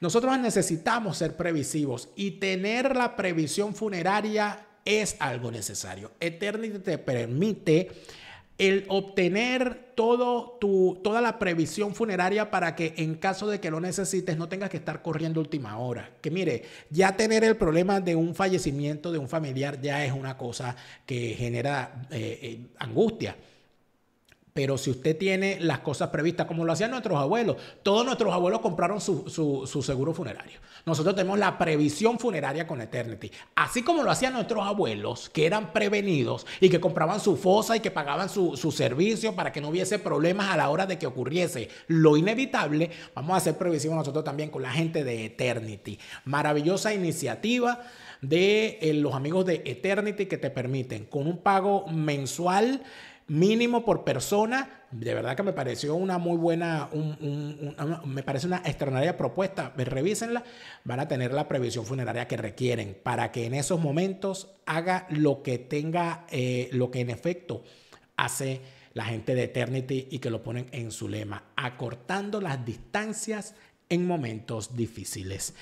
Nosotros necesitamos ser previsivos y tener la previsión funeraria es algo necesario. Eternity te permite el obtener todo tu, toda la previsión funeraria para que en caso de que lo necesites no tengas que estar corriendo última hora. Que mire, ya tener el problema de un fallecimiento de un familiar ya es una cosa que genera eh, eh, angustia. Pero si usted tiene las cosas previstas, como lo hacían nuestros abuelos, todos nuestros abuelos compraron su, su, su seguro funerario. Nosotros tenemos la previsión funeraria con Eternity. Así como lo hacían nuestros abuelos, que eran prevenidos y que compraban su fosa y que pagaban su, su servicio para que no hubiese problemas a la hora de que ocurriese lo inevitable, vamos a hacer previsión nosotros también con la gente de Eternity. Maravillosa iniciativa de eh, los amigos de Eternity que te permiten con un pago mensual mínimo por persona. De verdad que me pareció una muy buena, un, un, un, una, me parece una extraordinaria propuesta. Revísenla, van a tener la previsión funeraria que requieren para que en esos momentos haga lo que tenga, eh, lo que en efecto hace la gente de Eternity y que lo ponen en su lema, acortando las distancias en momentos difíciles.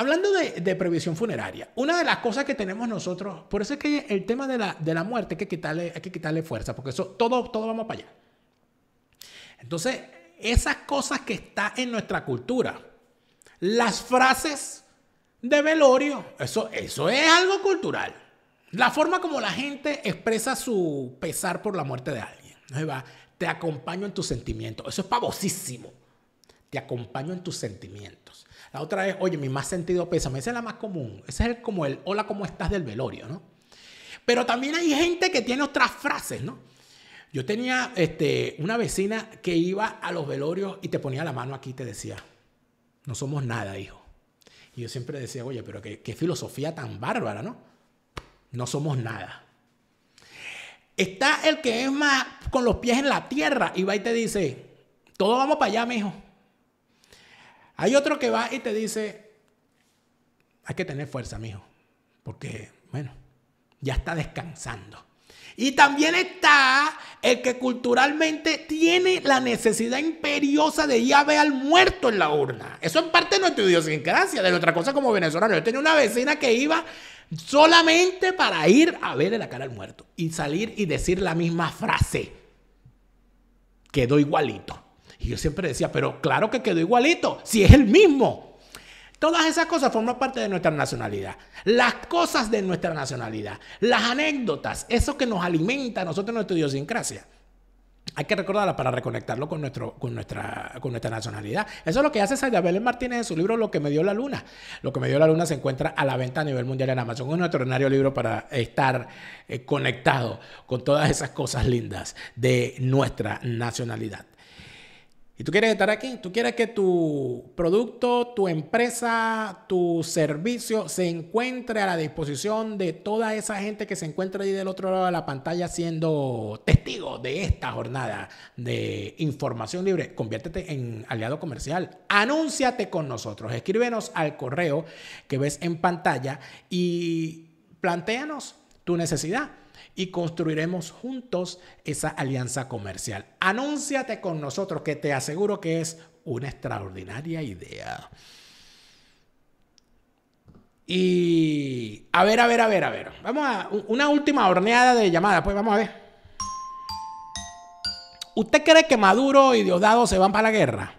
Hablando de, de previsión funeraria, una de las cosas que tenemos nosotros, por eso es que el tema de la, de la muerte hay que quitarle, hay que quitarle fuerza, porque eso, todo, todo vamos para allá. Entonces, esas cosas que están en nuestra cultura, las frases de velorio, eso, eso es algo cultural. La forma como la gente expresa su pesar por la muerte de alguien. ¿No? Va, te acompaño en tus sentimientos. Eso es pavosísimo. Te acompaño en tus sentimientos. La otra es, oye, mi más sentido pésame. Esa es la más común. Ese es el, como el hola, ¿cómo estás? Del velorio, ¿no? Pero también hay gente que tiene otras frases, ¿no? Yo tenía este, una vecina que iba a los velorios y te ponía la mano aquí y te decía, no somos nada, hijo. Y yo siempre decía, oye, pero qué, qué filosofía tan bárbara, ¿no? No somos nada. Está el que es más con los pies en la tierra y va y te dice, todos vamos para allá, mijo. Hay otro que va y te dice, hay que tener fuerza, mijo, porque, bueno, ya está descansando. Y también está el que culturalmente tiene la necesidad imperiosa de ir a ver al muerto en la urna. Eso es parte de nuestra idiosincrasia, de nuestra cosa como venezolano. Yo tenía una vecina que iba solamente para ir a verle la cara al muerto y salir y decir la misma frase. Quedó igualito. Y yo siempre decía, pero claro que quedó igualito, si es el mismo. Todas esas cosas forman parte de nuestra nacionalidad. Las cosas de nuestra nacionalidad, las anécdotas, eso que nos alimenta a nosotros nuestra idiosincrasia. Hay que recordarla para reconectarlo con, nuestro, con, nuestra, con nuestra nacionalidad. Eso es lo que hace Sayabel Martínez en su libro Lo que me dio la luna. Lo que me dio la luna se encuentra a la venta a nivel mundial en Amazon. Es un extraordinario libro para estar eh, conectado con todas esas cosas lindas de nuestra nacionalidad. Y tú quieres estar aquí, tú quieres que tu producto, tu empresa, tu servicio se encuentre a la disposición de toda esa gente que se encuentra ahí del otro lado de la pantalla siendo testigo de esta jornada de información libre. Conviértete en aliado comercial, anúnciate con nosotros, escríbenos al correo que ves en pantalla y plantéanos tu necesidad. Y construiremos juntos esa alianza comercial. Anúnciate con nosotros, que te aseguro que es una extraordinaria idea. Y a ver, a ver, a ver, a ver. Vamos a una última horneada de llamada, pues vamos a ver. ¿Usted cree que Maduro y Diosdado se van para la guerra?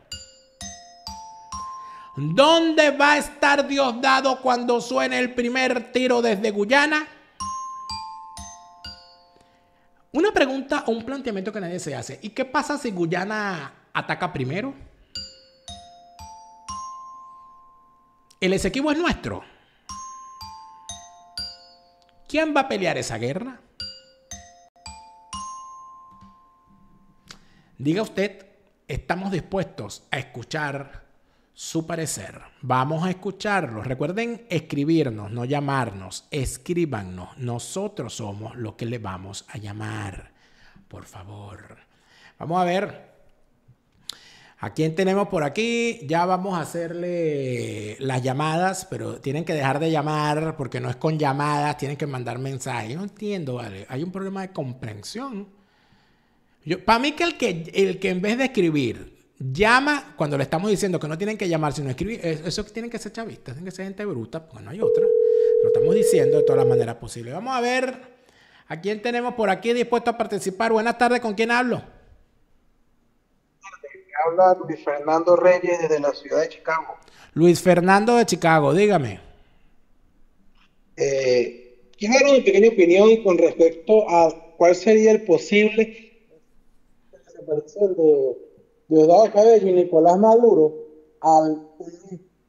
¿Dónde va a estar Diosdado cuando suene el primer tiro desde Guyana? Una pregunta o un planteamiento que nadie se hace. ¿Y qué pasa si Guyana ataca primero? ¿El Esequibo es nuestro? ¿Quién va a pelear esa guerra? Diga usted, estamos dispuestos a escuchar su parecer. Vamos a escucharlos. Recuerden escribirnos, no llamarnos. Escríbanos. Nosotros somos los que le vamos a llamar. Por favor. Vamos a ver. ¿A quién tenemos por aquí? Ya vamos a hacerle las llamadas, pero tienen que dejar de llamar porque no es con llamadas. Tienen que mandar mensajes. No entiendo, vale. Hay un problema de comprensión. Yo, para mí que el que, el que en vez de escribir llama, cuando le estamos diciendo que no tienen que llamar, sino escribir, eso tienen que ser chavistas, tienen que ser gente bruta, porque no hay otra. Lo estamos diciendo de todas las maneras posibles. Vamos a ver ¿A quién tenemos por aquí dispuesto a participar? Buenas tardes, ¿con quién hablo? Habla Luis Fernando Reyes desde la ciudad de Chicago. Luis Fernando de Chicago, dígame. Eh, quiero dar una pequeña opinión con respecto a cuál sería el posible desaparición de Diosdado Cabello y Nicolás Maduro al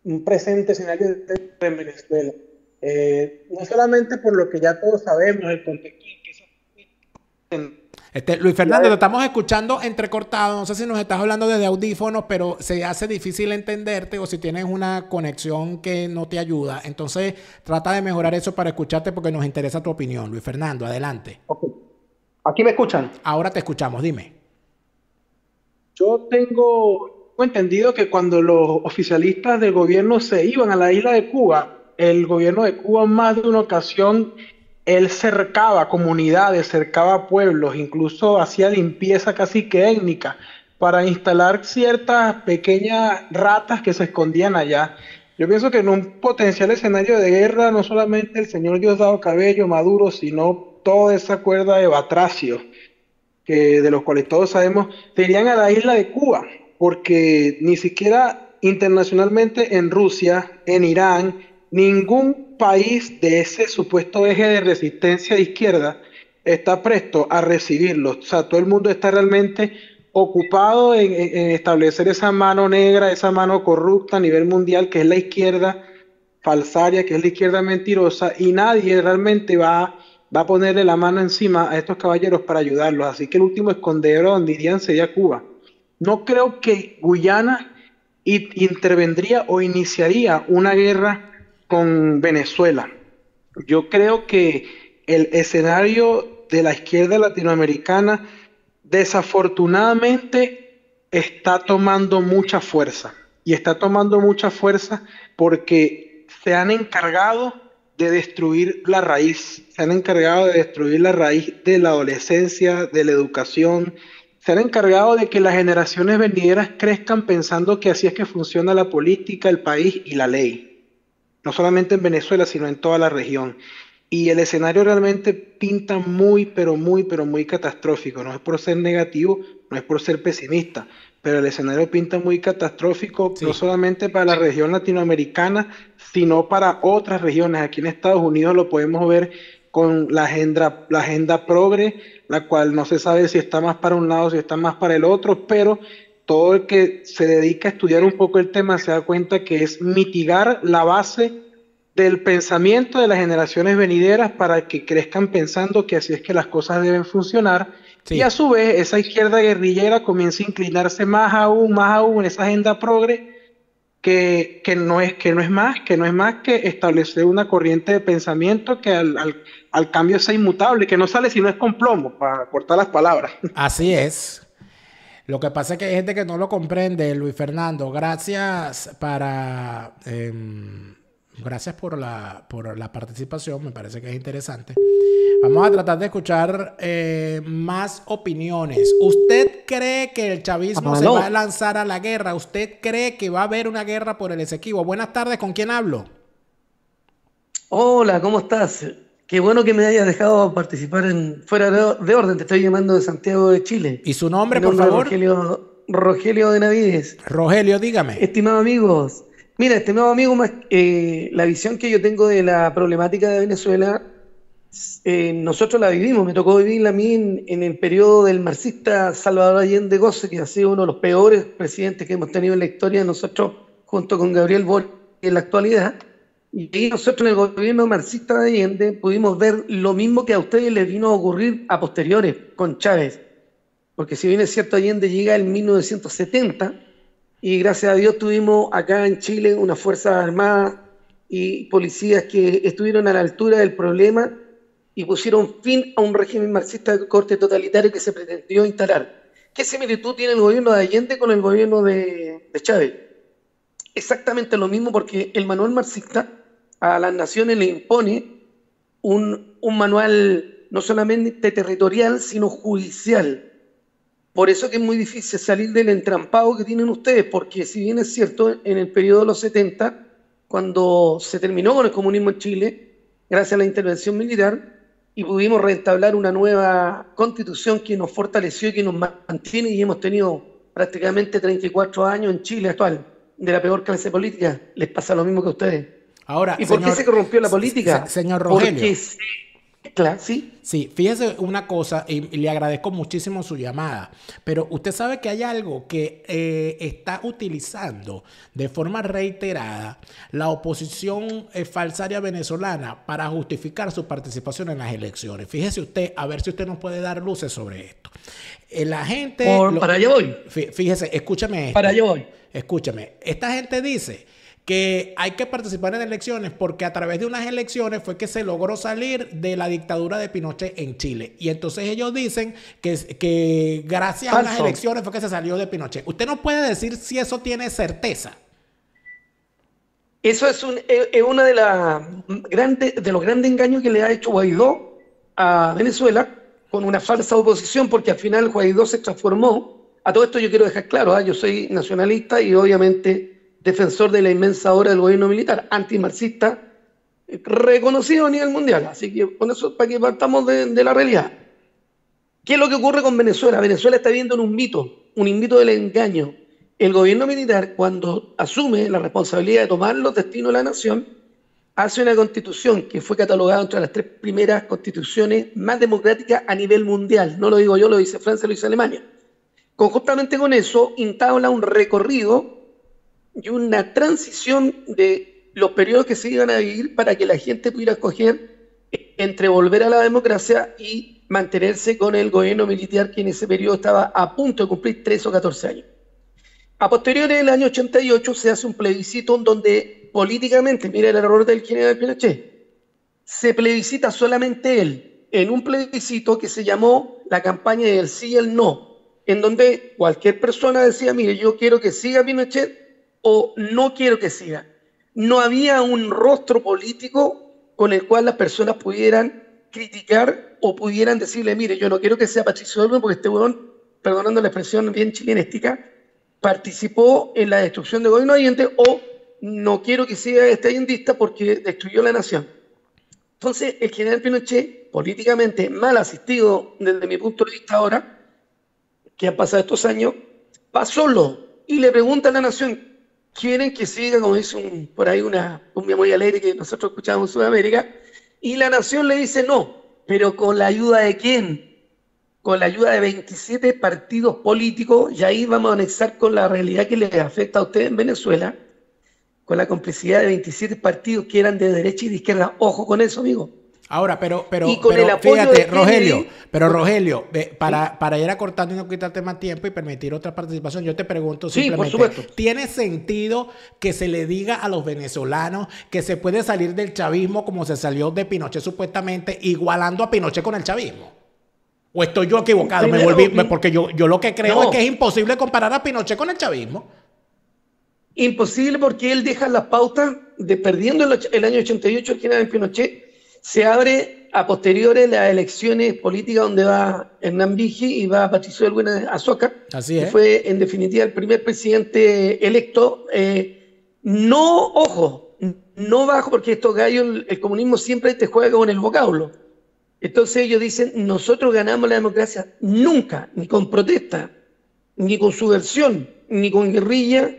un presente escenario en Venezuela. Eh, no solamente por lo que ya todos sabemos, el contexto en que Este, Luis Fernando, lo estamos escuchando entrecortado, no sé si nos estás hablando desde audífonos, pero se hace difícil entenderte o si tienes una conexión que no te ayuda. Entonces, trata de mejorar eso para escucharte porque nos interesa tu opinión. Luis Fernando, adelante. Okay. ¿Aquí me escuchan? Ahora te escuchamos, dime. Yo tengo entendido que cuando los oficialistas del gobierno se iban a la isla de Cuba, el gobierno de Cuba más de una ocasión... él cercaba comunidades, cercaba pueblos, incluso hacía limpieza casi que étnica para instalar ciertas pequeñas ratas que se escondían allá. Yo pienso que en un potencial escenario de guerra, no solamente el señor Diosdado Cabello, Maduro, sino toda esa cuerda de batracios, que de los cuales todos sabemos, se irían a la isla de Cuba, porque ni siquiera internacionalmente en Rusia, en Irán, ningún país de ese supuesto eje de resistencia de izquierda está presto a recibirlos. O sea, todo el mundo está realmente ocupado en, en establecer esa mano negra, esa mano corrupta a nivel mundial, que es la izquierda falsaria, que es la izquierda mentirosa, y nadie realmente va, va a ponerle la mano encima a estos caballeros para ayudarlos. Así que el último escondedero donde irían sería Cuba. No creo que Guyana intervendría o iniciaría una guerra con Venezuela. Yo creo que el escenario de la izquierda latinoamericana desafortunadamente está tomando mucha fuerza y está tomando mucha fuerza porque se han encargado de destruir la raíz, se han encargado de destruir la raíz de la adolescencia, de la educación, se han encargado de que las generaciones venideras crezcan pensando que así es que funciona la política, el país y la ley. No solamente en Venezuela, sino en toda la región. Y el escenario realmente pinta muy, pero muy, pero muy catastrófico. No es por ser negativo, no es por ser pesimista, pero el escenario pinta muy catastrófico, sí. No solamente para la región latinoamericana, sino para otras regiones. Aquí en Estados Unidos lo podemos ver con la agenda, la agenda progre, la cual no se sabe si está más para un lado, si está más para el otro, pero... todo el que se dedica a estudiar un poco el tema se da cuenta que es mitigar la base del pensamiento de las generaciones venideras para que crezcan pensando que así es que las cosas deben funcionar. Sí. Y a su vez esa izquierda guerrillera comienza a inclinarse más aún, más aún en esa agenda progre que, que, no es, que no es más, que no es más que establecer una corriente de pensamiento que al, al, al cambio sea inmutable, que no sale si no es con plomo, para cortar las palabras. Así es. Lo que pasa es que hay gente que no lo comprende, Luis Fernando. Gracias para eh, gracias por la, por la participación. Me parece que es interesante. Vamos a tratar de escuchar eh, más opiniones. ¿Usted cree que el chavismo se va a lanzar a la guerra? ¿Usted cree que va a haber una guerra por el Esequibo? Buenas tardes, ¿con quién hablo? Hola, ¿cómo estás? Qué bueno que me hayas dejado participar en Fuera de Orden. Te estoy llamando de Santiago de Chile. ¿Y su nombre, Mi nombre por favor? Rogelio, Rogelio de Navides. Rogelio, dígame. Estimados amigos, mira, estimado amigo, eh, la visión que yo tengo de la problemática de Venezuela, eh, nosotros la vivimos, me tocó vivirla a mí en, en el periodo del marxista Salvador Allende Gosse, que ha sido uno de los peores presidentes que hemos tenido en la historia de nosotros, junto con Gabriel Boric en la actualidad. Y nosotros en el gobierno marxista de Allende pudimos ver lo mismo que a ustedes les vino a ocurrir a posteriores con Chávez. Porque si bien es cierto, Allende llega en mil novecientos setenta y gracias a Dios tuvimos acá en Chile unas fuerzas armadas y policías que estuvieron a la altura del problema y pusieron fin a un régimen marxista de corte totalitario que se pretendió instalar. ¿Qué similitud tiene el gobierno de Allende con el gobierno de, de Chávez? Exactamente lo mismo, porque el manual marxista a las naciones le impone un, un manual no solamente territorial, sino judicial. Por eso que es muy difícil salir del entrampado que tienen ustedes, porque si bien es cierto, en el periodo de los setenta, cuando se terminó con el comunismo en Chile, gracias a la intervención militar, y pudimos reestablecer una nueva constitución que nos fortaleció y que nos mantiene, y hemos tenido prácticamente treinta y cuatro años en Chile actual, de la peor clase política. Les pasa lo mismo que a ustedes. Ahora, ¿y señor, por qué se corrompió la política? Se, señor Rogelio. Porque se mezcla, ¿sí? Sí, fíjese una cosa, y le agradezco muchísimo su llamada, pero usted sabe que hay algo que eh, está utilizando de forma reiterada la oposición eh, falsaria venezolana para justificar su participación en las elecciones. Fíjese usted, a ver si usted nos puede dar luces sobre esto. Eh, la gente... Por, lo, para allá voy. Fíjese, escúchame esto. Para allá voy. Escúchame, esta gente dice que hay que participar en elecciones porque a través de unas elecciones fue que se logró salir de la dictadura de Pinochet en Chile. Y entonces ellos dicen que, que gracias Falso. a unas elecciones fue que se salió de Pinochet. ¿Usted no puede decir si eso tiene certeza? Eso es, un, es una de las grandes, de los grandes engaños que le ha hecho Guaidó a Venezuela con una falsa oposición, porque al final Guaidó se transformó. A todo esto yo quiero dejar claro, ¿eh? Yo soy nacionalista y obviamente defensor de la inmensa obra del gobierno militar, antimarxista, reconocido a nivel mundial. Así que con eso, para que partamos de, de la realidad. ¿Qué es lo que ocurre con Venezuela? Venezuela está viviendo en un mito, un mito del engaño. El gobierno militar, cuando asume la responsabilidad de tomar los destinos de la nación, hace una constitución que fue catalogada entre las tres primeras constituciones más democráticas a nivel mundial. No lo digo yo, lo dice Francia, lo dice Alemania. Conjuntamente con eso, entabla un recorrido y una transición de los periodos que se iban a vivir para que la gente pudiera escoger entre volver a la democracia y mantenerse con el gobierno militar, que en ese periodo estaba a punto de cumplir tres o catorce años. A posteriori, en el año ochenta y ocho, se hace un plebiscito donde políticamente, mira el error del general Pinochet, se plebiscita solamente él, en un plebiscito que se llamó la campaña del sí y el no, en donde cualquier persona decía, mire, yo quiero que siga Pinochet, o no quiero que siga. No había un rostro político con el cual las personas pudieran criticar o pudieran decirle, mire, yo no quiero que sea Patricio Aylwin porque este huevón, perdonando la expresión bien chilenística, participó en la destrucción del gobierno de Allende, o no quiero que siga este allendista porque destruyó la nación. Entonces, el general Pinochet, políticamente mal asistido desde mi punto de vista ahora, que han pasado estos años, va solo y le pregunta a la nación, quieren que siga, como dice un, por ahí una cumbia muy alegre que nosotros escuchamos en Sudamérica, y la nación le dice no, pero ¿con la ayuda de quién? Con la ayuda de veintisiete partidos políticos, y ahí vamos a anexar con la realidad que les afecta a ustedes en Venezuela, con la complicidad de veintisiete partidos que eran de derecha y de izquierda. Ojo con eso, amigo. Ahora, pero, pero, pero fíjate, Rogelio, pero Rogelio, para, para ir acortando y no quitarte más tiempo y permitir otra participación, yo te pregunto simplemente, sí, por supuesto, ¿tiene sentido que se le diga a los venezolanos que se puede salir del chavismo como se salió de Pinochet supuestamente, igualando a Pinochet con el chavismo? ¿O estoy yo equivocado? Primero, me volví, porque yo, yo lo que creo no. es que es imposible comparar a Pinochet con el chavismo. Imposible, porque él deja las pautas de perdiendo el, el año ochenta y ocho el general Pinochet. Se abre a posteriores las elecciones políticas donde va Hernán Viggi y va Patricio Aylwin a Azoka. Así es. Que fue en definitiva el primer presidente electo. Eh, no, ojo, no bajo, porque estos gallos, el, el comunismo siempre te juega con el vocablo. Entonces ellos dicen, nosotros ganamos la democracia nunca, ni con protesta, ni con subversión, ni con guerrilla,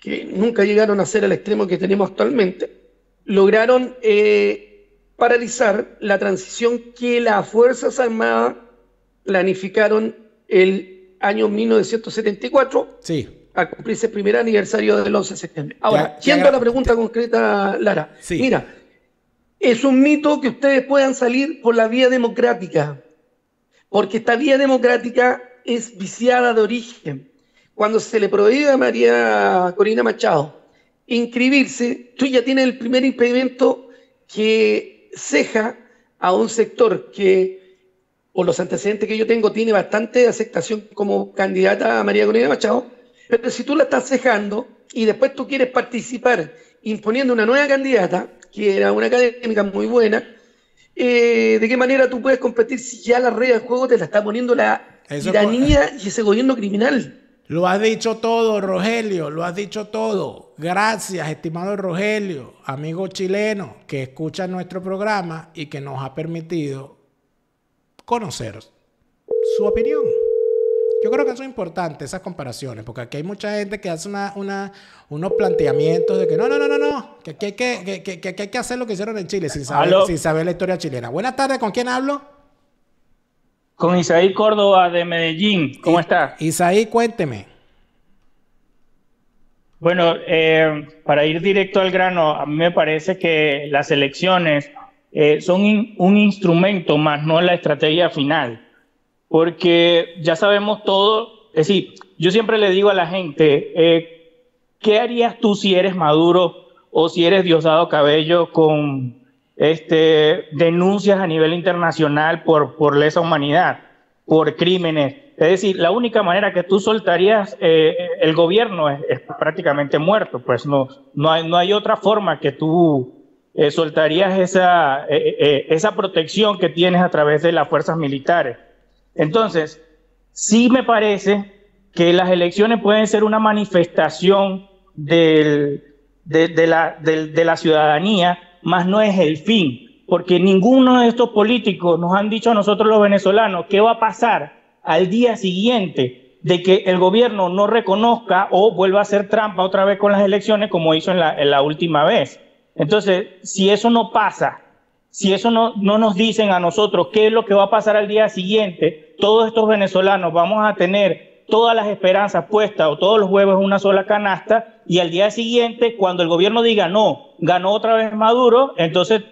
que nunca llegaron a ser el extremo que tenemos actualmente. Lograron... Eh, paralizar la transición que las Fuerzas Armadas planificaron el año mil novecientos setenta y cuatro, sí, al cumplirse el primer aniversario del once de septiembre. Ahora, ya, yendo ya... a la pregunta concreta, Lara, sí. Mira, es un mito que ustedes puedan salir por la vía democrática, porque esta vía democrática es viciada de origen. Cuando se le prohíbe a María Corina Machado inscribirse, tú ya tienes el primer impedimento que ceja a un sector que, por los antecedentes que yo tengo, tiene bastante aceptación como candidata a María Corina Machado, pero si tú la estás cejando y después tú quieres participar imponiendo una nueva candidata, que era una académica muy buena, eh, ¿de qué manera tú puedes competir si ya la regla del juego te la está poniendo la tiranía y ese gobierno criminal? Lo has dicho todo, Rogelio, lo has dicho todo. gracias, estimado Rogelio, amigo chileno que escucha nuestro programa y que nos ha permitido conocer su opinión. Yo creo que eso es importante, esas comparaciones, porque aquí hay mucha gente que hace una, una, unos planteamientos de que no, no, no, no, no, que aquí hay que, que, que, que, hay que hacer lo que hicieron en Chile sin saber, sin saber la historia chilena. Buenas tardes, ¿con quién hablo? Con Isaí Córdoba de Medellín, ¿cómo estás? Isaí, cuénteme. Bueno, eh, para ir directo al grano, a mí me parece que las elecciones eh, son in, un instrumento más, no la estrategia final. Porque ya sabemos todo, es decir, yo siempre le digo a la gente, eh, ¿qué harías tú si eres Maduro o si eres Diosdado Cabello con este, denuncias a nivel internacional por, por lesa humanidad, por crímenes? Es decir, la única manera que tú soltarías eh, el gobierno es, es prácticamente muerto, pues no, no, hay, no hay otra forma que tú... Eh, soltarías esa, eh, eh, esa protección que tienes a través de las fuerzas militares. Entonces, sí me parece que las elecciones pueden ser una manifestación del, de, de, la, de, de la ciudadanía, más no es el fin, porque ninguno de estos políticos nos han dicho a nosotros los venezolanos qué va a pasar al día siguiente de que el gobierno no reconozca o vuelva a hacer trampa otra vez con las elecciones como hizo en la, en la última vez. Entonces, si eso no pasa, si eso no, no nos dicen a nosotros qué es lo que va a pasar al día siguiente, todos estos venezolanos vamos a tener todas las esperanzas puestas o todos los huevos en una sola canasta, y al día siguiente, cuando el gobierno diga no, ganó otra vez Maduro, entonces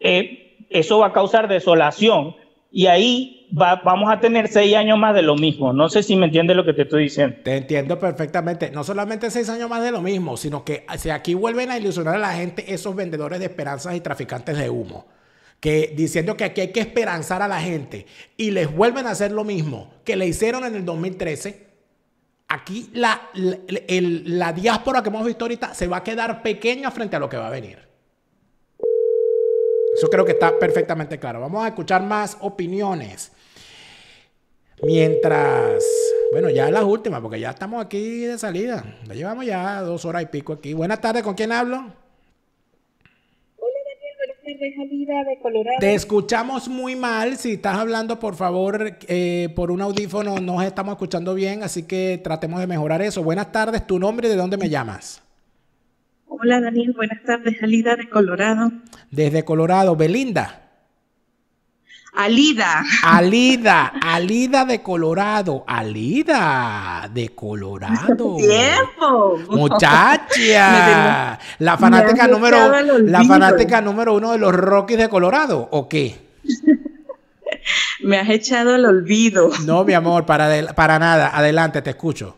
eh, eso va a causar desolación y ahí va, vamos a tener seis años más de lo mismo. No sé si me entiendes lo que te estoy diciendo. Te entiendo perfectamente. No solamente seis años más de lo mismo, sino que si aquí vuelven a ilusionar a la gente esos vendedores de esperanzas y traficantes de humo, que diciendo que aquí hay que esperanzar a la gente y les vuelven a hacer lo mismo que le hicieron en el dos mil trece, aquí la, la, el, la diáspora que hemos visto ahorita se va a quedar pequeña frente a lo que va a venir. Eso creo que está perfectamente claro. Vamos a escuchar más opiniones. Mientras, bueno, ya las últimas, porque ya estamos aquí de salida. Ya llevamos ya dos horas y pico aquí. Buenas tardes, ¿con quién hablo? Hola, Daniel, buenas tardes, Jalida de Colorado. Te escuchamos muy mal. Si estás hablando, por favor, eh, por un audífono, no nos estamos escuchando bien, así que tratemos de mejorar eso. Buenas tardes, tu nombre y de dónde me llamas. Hola, Daniel. Buenas tardes. Alida de Colorado. Desde Colorado. Belinda. Alida. Alida. Alida de Colorado. Alida de Colorado. ¡Tiempo! ¡Muchacha! La fanática número, la fanática número uno de los Rockies de Colorado, ¿o qué? Me has echado al olvido. No, mi amor, para, para nada. Adelante, te escucho.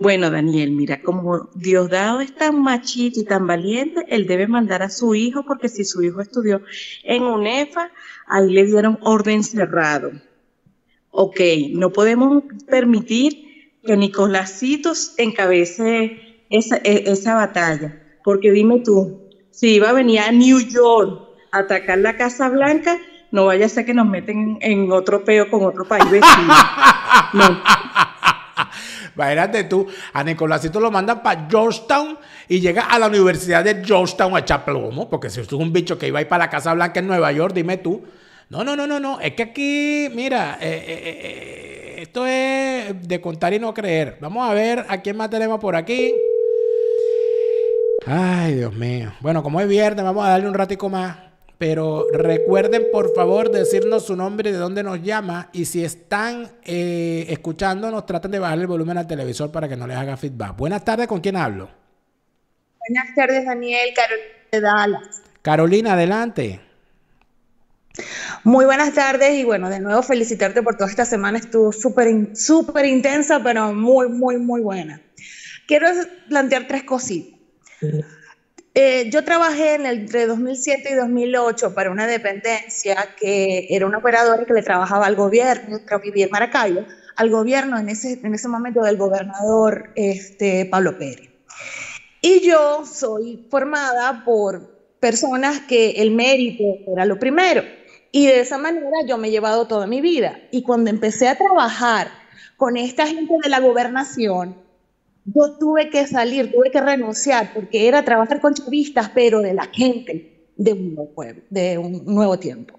Bueno, Daniel, mira, como Diosdado es tan machito y tan valiente, él debe mandar a su hijo, porque si su hijo estudió en UNEFA, ahí le dieron orden cerrado. Ok, no podemos permitir que Nicoláscitos encabece esa, esa batalla, porque dime tú, si iba a venir a New York a atacar la Casa Blanca, no vaya a ser que nos meten en otro peo con otro país vecino. No. Imagínate tú, a Nicoláscito lo mandan para Georgetown y llega a la Universidad de Georgetown a echar plomo, porque si usted es un bicho que iba a ir para la Casa Blanca en Nueva York, dime tú. No, no, no, no, no. Es que aquí, mira, eh, eh, eh, esto es de contar y no creer. Vamos a ver a quién más tenemos por aquí. Ay, Dios mío. Bueno, como es viernes, vamos a darle un ratico más. Pero recuerden, por favor, decirnos su nombre y de dónde nos llama. Y si están eh, escuchándonos, traten de bajar el volumen al televisor para que no les haga feedback. Buenas tardes, ¿con quién hablo? Buenas tardes, Daniel. Carolina de Dallas. Carolina, adelante. Muy buenas tardes y bueno, de nuevo felicitarte por toda esta semana. Estuvo súper, súper intensa, pero muy, muy, muy buena. Quiero plantear tres cositas. Eh, yo trabajé en el, entre dos mil siete y dos mil ocho para una dependencia que era una operadora que le trabajaba al gobierno, creo que vivía en Maracaibo, al gobierno en ese, en ese momento del gobernador este, Pablo Pérez. Y yo soy formada por personas que el mérito era lo primero. Y de esa manera yo me he llevado toda mi vida. Y cuando empecé a trabajar con esta gente de la gobernación, yo tuve que salir, tuve que renunciar, porque era trabajar con chavistas, pero de la gente de un nuevo pueblo, de un nuevo tiempo.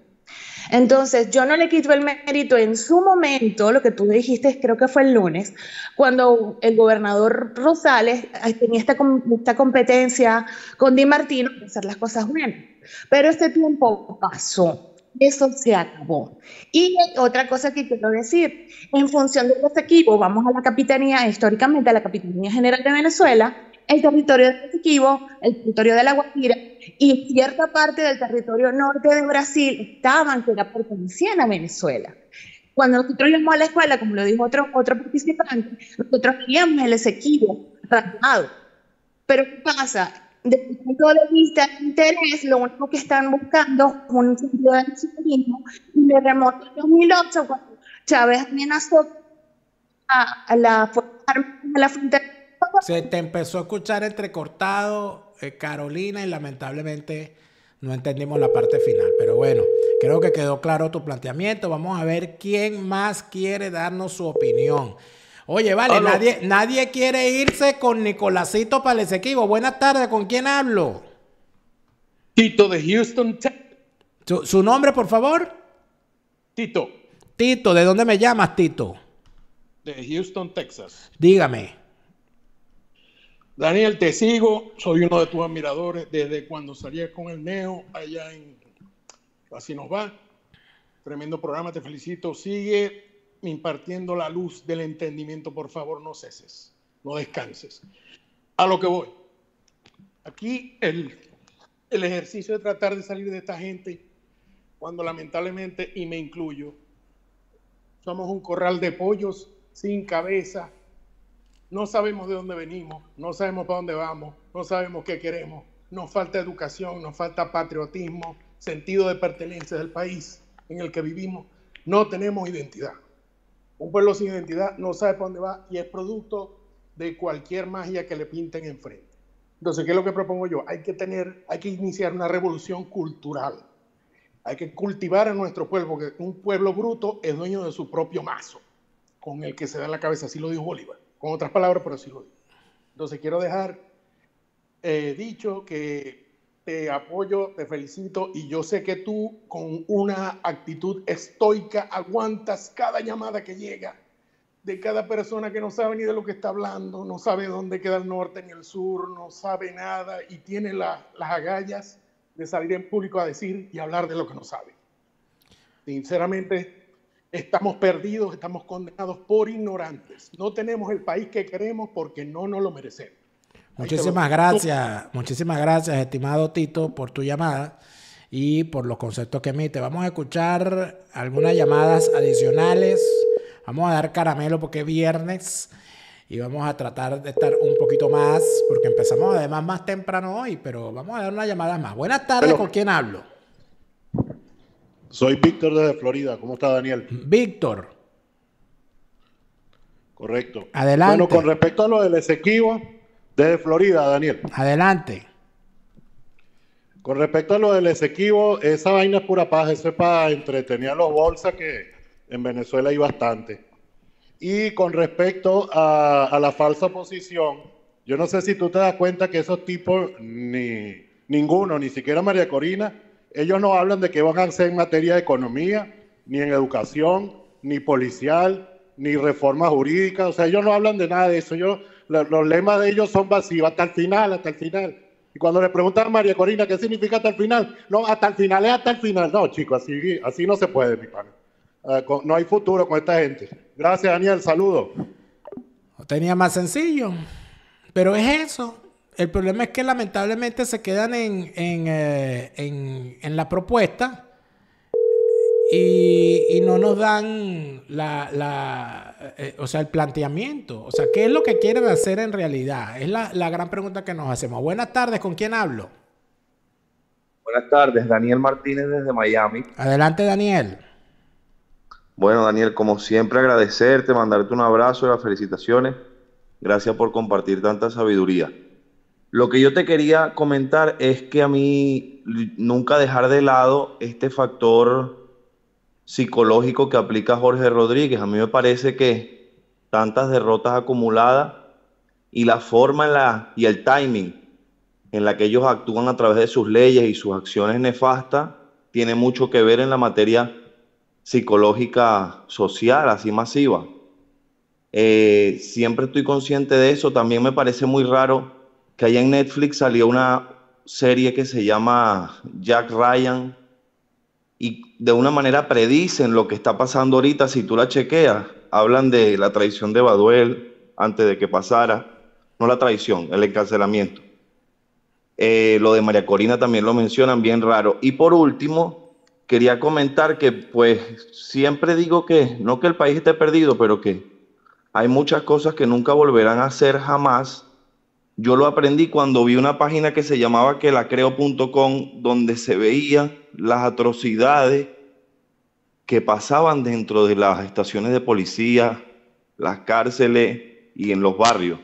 Entonces, yo no le quito el mérito en su momento, lo que tú dijiste, creo que fue el lunes, cuando el gobernador Rosales tenía esta, esta competencia con Di Martino para hacer las cosas buenas. Pero este tiempo pasó, eso se acabó. Y otra cosa que quiero decir, en función de los Esequibo, vamos a la capitanía, históricamente a la Capitanía General de Venezuela, el territorio de Esequibo, el territorio de La Guajira y cierta parte del territorio norte de Brasil estaban que era pertenecían a Venezuela. Cuando nosotros íbamos a la escuela, como lo dijo otro, otro participante, nosotros veíamos el Esequibo rasgado. Pero ¿qué pasa? Desde el punto de vista de interés, lo único que están buscando es un sentido de nacionalismo. Y me remonto al dos mil ocho, cuando Chávez amenazó a, a la Fuerza Armada de la frontera. Se te empezó a escuchar entrecortado, eh, Carolina, y lamentablemente no entendimos la parte final. Pero bueno, creo que quedó claro tu planteamiento. Vamos a ver quién más quiere darnos su opinión. Oye, vale, Hola. nadie nadie quiere irse con Nicolásito para el Esequibo. Buenas tardes, ¿con quién hablo? Tito de Houston. ¿Su, su nombre, por favor? Tito. Tito, ¿de dónde me llamas, Tito? De Houston, Texas. Dígame. Daniel, te sigo, soy uno de tus admiradores desde cuando salías con el Neo allá en Así Nos Va. Tremendo programa, te felicito. Sigue impartiendo la luz del entendimiento, por favor, no ceses, no descanses. A lo que voy. Aquí el, el ejercicio de tratar de salir de esta gente, cuando lamentablemente, y me incluyo, somos un corral de pollos sin cabeza, no sabemos de dónde venimos, no sabemos para dónde vamos, no sabemos qué queremos, nos falta educación, nos falta patriotismo, sentido de pertenencia del país en el que vivimos, no tenemos identidad. Un pueblo sin identidad no sabe para dónde va y es producto de cualquier magia que le pinten enfrente. Entonces, ¿qué es lo que propongo yo? Hay que tener, hay que iniciar una revolución cultural. Hay que cultivar a nuestro pueblo, porque un pueblo bruto es dueño de su propio mazo, con el que se da en la cabeza. Así lo dijo Bolívar, con otras palabras, pero así lo dijo. Entonces, quiero dejar eh, dicho que te apoyo, te felicito, y yo sé que tú con una actitud estoica aguantas cada llamada que llega de cada persona que no sabe ni de lo que está hablando, no sabe dónde queda el norte ni el sur, no sabe nada y tiene la, las agallas de salir en público a decir y hablar de lo que no sabe. Sinceramente, estamos perdidos, estamos condenados por ignorantes. No tenemos el país que queremos porque no nos lo merecemos. Muchísimas gracias, muchísimas gracias, estimado Tito, por tu llamada y por los conceptos que emite. Vamos a escuchar algunas llamadas adicionales, vamos a dar caramelo porque es viernes y vamos a tratar de estar un poquito más, porque empezamos además más temprano hoy, pero vamos a dar unas llamadas más. Buenas tardes, ¿con quién hablo? Soy Víctor desde Florida, ¿cómo está, Daniel? Víctor. Correcto. Adelante. Bueno, con respecto a lo del Esequibo, desde Florida, Daniel. Adelante. Con respecto a lo del Esequibo, esa vaina es pura paja, eso es para entretener a los bolsas, que en Venezuela hay bastante. Y con respecto a, a la falsa oposición, yo no sé si tú te das cuenta que esos tipos, ni ninguno, ni siquiera María Corina, ellos no hablan de qué van a hacer en materia de economía, ni en educación, ni policial, ni reforma jurídica. O sea, ellos no hablan de nada de eso. Yo... Los lemas de ellos son vacíos, hasta el final, hasta el final. Y cuando le preguntan a María Corina qué significa hasta el final, no, hasta el final es hasta el final. No, chicos, así, así no se puede, mi pana. Uh, no hay futuro con esta gente. Gracias, Daniel, saludos. No tenía más sencillo, pero es eso. El problema es que lamentablemente se quedan en, en, eh, en, en la propuesta y, y no nos dan la... la Eh, o sea, el planteamiento. O sea, ¿qué es lo que quieren hacer en realidad? Es la, la gran pregunta que nos hacemos. Buenas tardes, ¿con quién hablo? Buenas tardes, Daniel Martínez desde Miami. Adelante, Daniel. Bueno, Daniel, como siempre, agradecerte, mandarte un abrazo y las felicitaciones. Gracias por compartir tanta sabiduría. Lo que yo te quería comentar es que a mí nunca dejar de lado este factor psicológico que aplica Jorge Rodríguez. A mí me parece que tantas derrotas acumuladas y la forma en la, y el timing en la que ellos actúan a través de sus leyes y sus acciones nefastas tiene mucho que ver en la materia psicológica social, así masiva. Eh, siempre estoy consciente de eso. También me parece muy raro que allá en Netflix salió una serie que se llama Jack Ryan y de una manera predicen lo que está pasando ahorita. Si tú la chequeas, hablan de la traición de Baduel antes de que pasara, no la traición, el encarcelamiento. Eh, lo de María Corina también lo mencionan, bien raro. Y por último, quería comentar que pues siempre digo que, no que el país esté perdido, pero que hay muchas cosas que nunca volverán a hacer jamás. Yo lo aprendí cuando vi una página que se llamaba que la creo punto com, donde se veían las atrocidades que pasaban dentro de las estaciones de policía, las cárceles y en los barrios.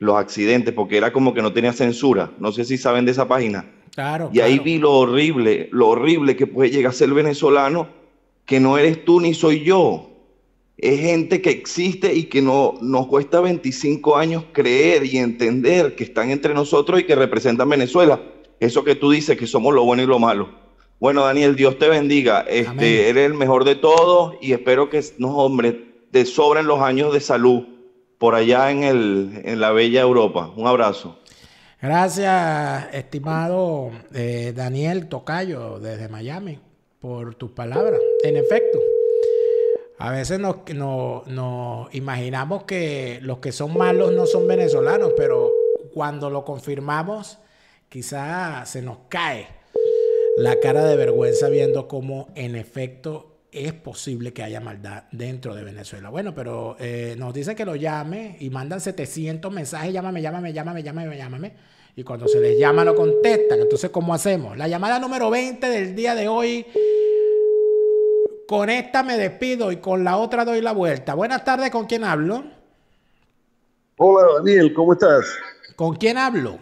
Los accidentes, porque era como que no tenía censura. No sé si saben de esa página. Claro. Y ahí claro. Vi lo horrible, lo horrible que puede llegar a ser el venezolano, que no eres tú ni soy yo. Es gente que existe y que no, nos cuesta veinticinco años creer y entender que están entre nosotros y que representan Venezuela. Eso que tú dices, que somos lo bueno y lo malo. Bueno, Daniel, Dios te bendiga. Este, Amén. Eres el mejor de todos y espero que, no, hombre, te sobren los años de salud por allá en, el, en la bella Europa. Un abrazo. Gracias, estimado eh, Daniel Tocayo, desde Miami, por tus palabras. En efecto, a veces nos, nos, nos imaginamos que los que son malos no son venezolanos, pero cuando lo confirmamos, quizás se nos cae la cara de vergüenza viendo cómo, en efecto, es posible que haya maldad dentro de Venezuela. Bueno, pero eh, nos dicen que lo llame y mandan setecientos mensajes, llámame, llámame, llámame, llámame, llámame. Y cuando se les llama no contestan. Entonces, ¿cómo hacemos? La llamada número veinte del día de hoy. Con esta me despido y con la otra doy la vuelta. Buenas tardes, ¿con quién hablo? Hola, Daniel, ¿cómo estás? ¿Con quién hablo?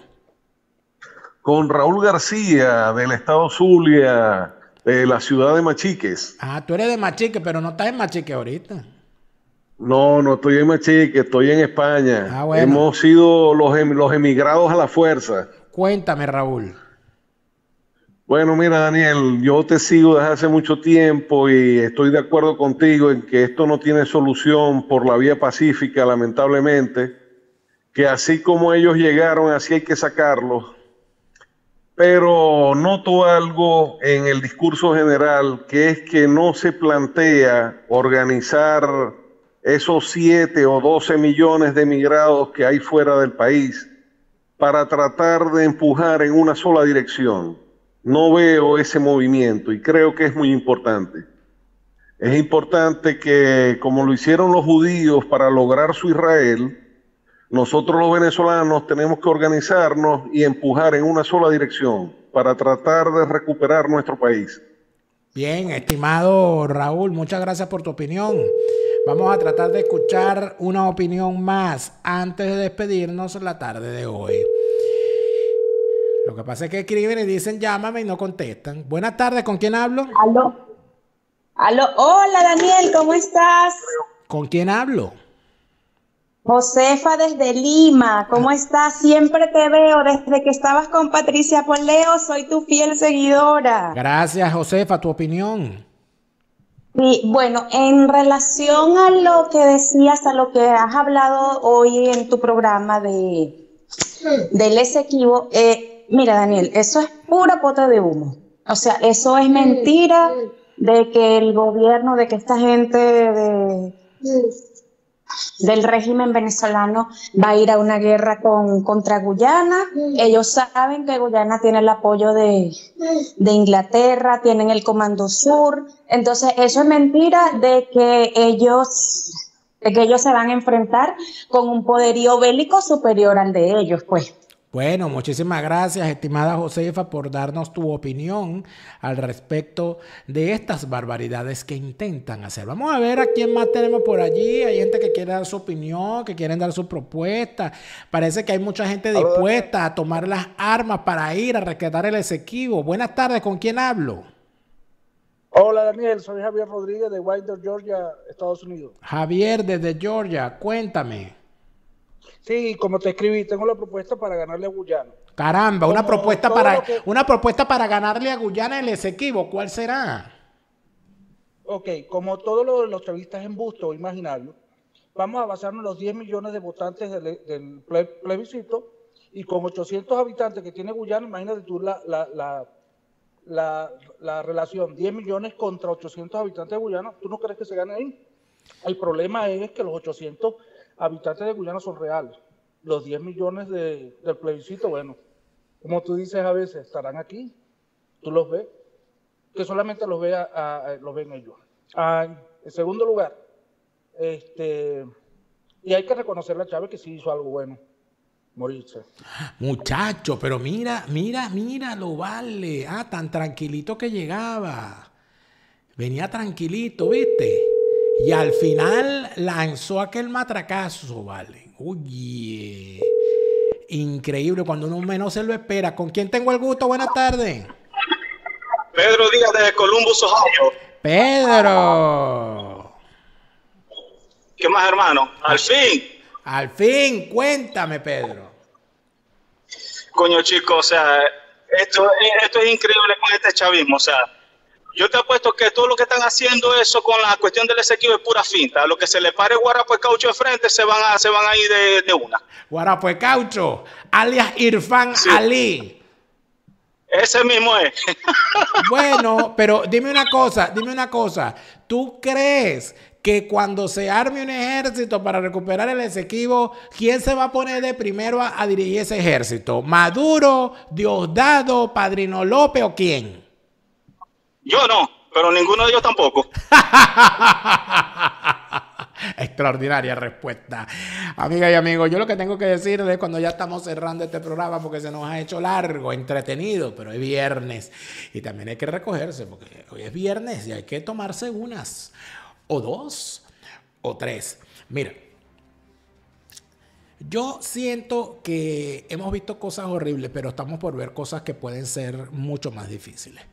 Con Raúl García, del estado Zulia. De la ciudad de Machiques. Ah, tú eres de Machiques, pero no estás en Machiques ahorita. No, no estoy en Machiques, estoy en España. Ah, bueno. Hemos sido los, em los emigrados a la fuerza. Cuéntame, Raúl. Bueno, mira, Daniel, yo te sigo desde hace mucho tiempo y estoy de acuerdo contigo en que esto no tiene solución por la vía pacífica, lamentablemente, que así como ellos llegaron, así hay que sacarlos. Pero noto algo en el discurso general, que es que no se plantea organizar esos siete o doce millones de emigrados que hay fuera del país para tratar de empujar en una sola dirección. No veo ese movimiento y creo que es muy importante. Es importante que, como lo hicieron los judíos para lograr su Israel, nosotros los venezolanos tenemos que organizarnos y empujar en una sola dirección para tratar de recuperar nuestro país. Bien, estimado Raúl, muchas gracias por tu opinión. Vamos a tratar de escuchar una opinión más antes de despedirnos la tarde de hoy. Lo que pasa es que escriben y dicen llámame y no contestan. Buenas tardes, ¿con quién hablo? Aló. Aló. Hola, Daniel, ¿cómo estás? ¿Con quién hablo? Josefa desde Lima, ¿cómo estás? Siempre te veo desde que estabas con Patricia Poleo, soy tu fiel seguidora. Gracias, Josefa, tu opinión. Sí, bueno, en relación a lo que decías, a lo que has hablado hoy en tu programa de, del Esequibo, eh, mira, Daniel, eso es pura pota de humo. O sea, eso es mentira de que el gobierno, de que esta gente de... del régimen venezolano va a ir a una guerra con, contra Guyana. Ellos saben que Guyana tiene el apoyo de, de Inglaterra, tienen el Comando Sur. Entonces eso es mentira de que ellos de que ellos se van a enfrentar con un poderío bélico superior al de ellos, pues. Bueno, muchísimas gracias, estimada Josefa, por darnos tu opinión al respecto de estas barbaridades que intentan hacer. Vamos a ver a quién más tenemos por allí. Hay gente que quiere dar su opinión, que quieren dar su propuesta. Parece que hay mucha gente dispuesta a tomar las armas para ir a rescatar el Esequibo. Buenas tardes, ¿con quién hablo? Hola, Daniel, soy Javier Rodríguez de Wilder, Georgia, Estados Unidos. Javier, desde Georgia, cuéntame. Sí, como te escribí, tengo la propuesta para ganarle a Guyana. Caramba, una propuesta, para, que... una propuesta para ganarle a Guyana el Esequibo, ¿cuál será? Ok, como todos los, los chavistas en busto imaginario, vamos a basarnos en los diez millones de votantes del, del plebiscito y con ochocientos habitantes que tiene Guyana, imagínate tú la, la, la, la, la relación diez millones contra ochocientos habitantes de Guyana, ¿tú no crees que se gane ahí? El problema es que los ochocientos habitantes de Guyana son reales. Los diez millones de, del plebiscito, bueno, como tú dices a veces, estarán aquí, tú los ves, que solamente los, ve a, a, a, los ven ellos. Ah, en segundo lugar, este, y hay que reconocerle a Chávez que sí hizo algo bueno, morirse. Muchacho, pero mira, mira, mira, lo vale. Ah, tan tranquilito que llegaba. Venía tranquilito, ¿viste? Y al final lanzó aquel matracazo, ¿vale? Oye, increíble, cuando uno menos se lo espera. ¿Con quién tengo el gusto? Buenas tardes. Pedro Díaz de Columbus, Ohio. Pedro. ¿Qué más, hermano? Al fin. Al fin, cuéntame, Pedro. Coño, chico, o sea, esto, esto es increíble con este chavismo, o sea. Yo te apuesto que todo lo que están haciendo eso con la cuestión del Esequibo es pura finta. A lo que se le pare guarapo el caucho de frente se van a, se van a ir de, de una. Guarapo el caucho, alias Irfan sí. Ali. Ese mismo es. Bueno, pero dime una cosa, dime una cosa. ¿Tú crees que cuando se arme un ejército para recuperar el Esequibo, quién se va a poner de primero a, a dirigir ese ejército? ¿Maduro, Diosdado, Padrino López o quién? Yo no, pero ninguno de ellos tampoco. Extraordinaria respuesta. Amiga y amigos, yo lo que tengo que decirles cuando ya estamos cerrando este programa, porque se nos ha hecho largo, entretenido, pero es viernes. Y también hay que recogerse, porque hoy es viernes y hay que tomarse unas, o dos, o tres. Mira, yo siento que hemos visto cosas horribles, pero estamos por ver cosas que pueden ser mucho más difíciles.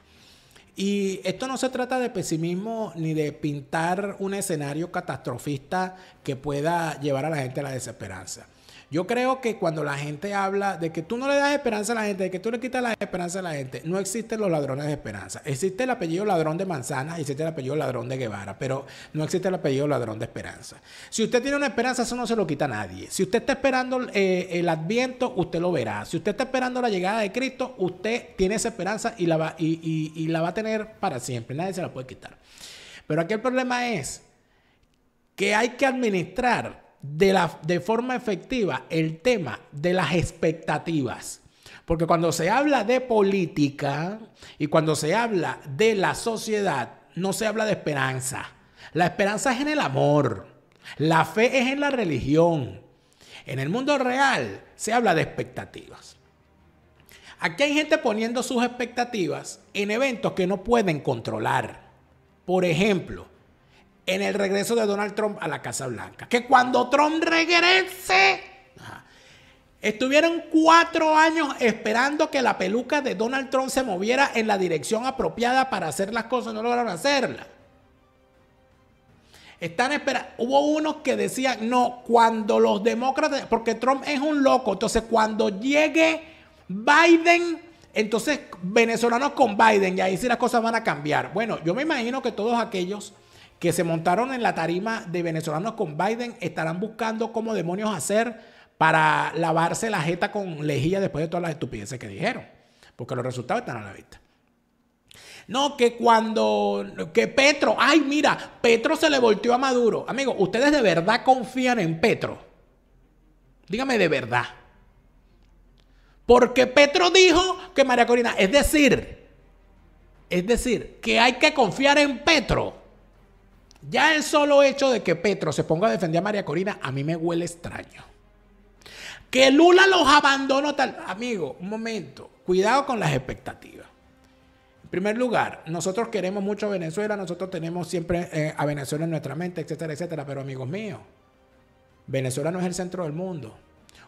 Y esto no se trata de pesimismo ni de pintar un escenario catastrofista que pueda llevar a la gente a la desesperanza. Yo creo que cuando la gente habla de que tú no le das esperanza a la gente, de que tú le quitas la esperanza a la gente, no existen los ladrones de esperanza. Existe el apellido ladrón de Manzana, existe el apellido ladrón de Guevara, pero no existe el apellido ladrón de esperanza. Si usted tiene una esperanza, eso no se lo quita a nadie. Si usted está esperando eh, el Adviento, usted lo verá. Si usted está esperando la llegada de Cristo, usted tiene esa esperanza y la va, y, y, y la va a tener para siempre. Nadie se la puede quitar. Pero aquí el problema es que hay que administrar De, la, de forma efectiva el tema de las expectativas, porque cuando se habla de política y cuando se habla de la sociedad no se habla de esperanza. La esperanza es en el amor, la fe es en la religión. En el mundo real se habla de expectativas. Aquí hay gente poniendo sus expectativas en eventos que no pueden controlar. Por ejemplo, en el regreso de Donald Trump a la Casa Blanca. Que cuando Trump regrese, ajá, estuvieron cuatro años esperando que la peluca de Donald Trump se moviera en la dirección apropiada para hacer las cosas, no lograron hacerlas. Están esperando. Hubo unos que decían, no, cuando los demócratas, porque Trump es un loco, entonces cuando llegue Biden, entonces venezolanos con Biden, y ahí sí las cosas van a cambiar. Bueno, yo me imagino que todos aquellos que se montaron en la tarima de venezolanos con Biden estarán buscando cómo demonios hacer para lavarse la jeta con lejía después de todas las estupideces que dijeron, porque los resultados están a la vista. No, que cuando, que Petro, ay mira, Petro se le volteó a Maduro. Amigos, ¿ustedes de verdad confían en Petro? Dígame de verdad. Porque Petro dijo que María Corina, es decir, es decir, que hay que confiar en Petro. Ya el solo hecho de que Petro se ponga a defender a María Corina, a mí me huele extraño. Que Lula los abandonó tal... Amigo, un momento. Cuidado con las expectativas. En primer lugar, nosotros queremos mucho a Venezuela. Nosotros tenemos siempre eh, a Venezuela en nuestra mente, etcétera, etcétera. Pero amigos míos, Venezuela no es el centro del mundo.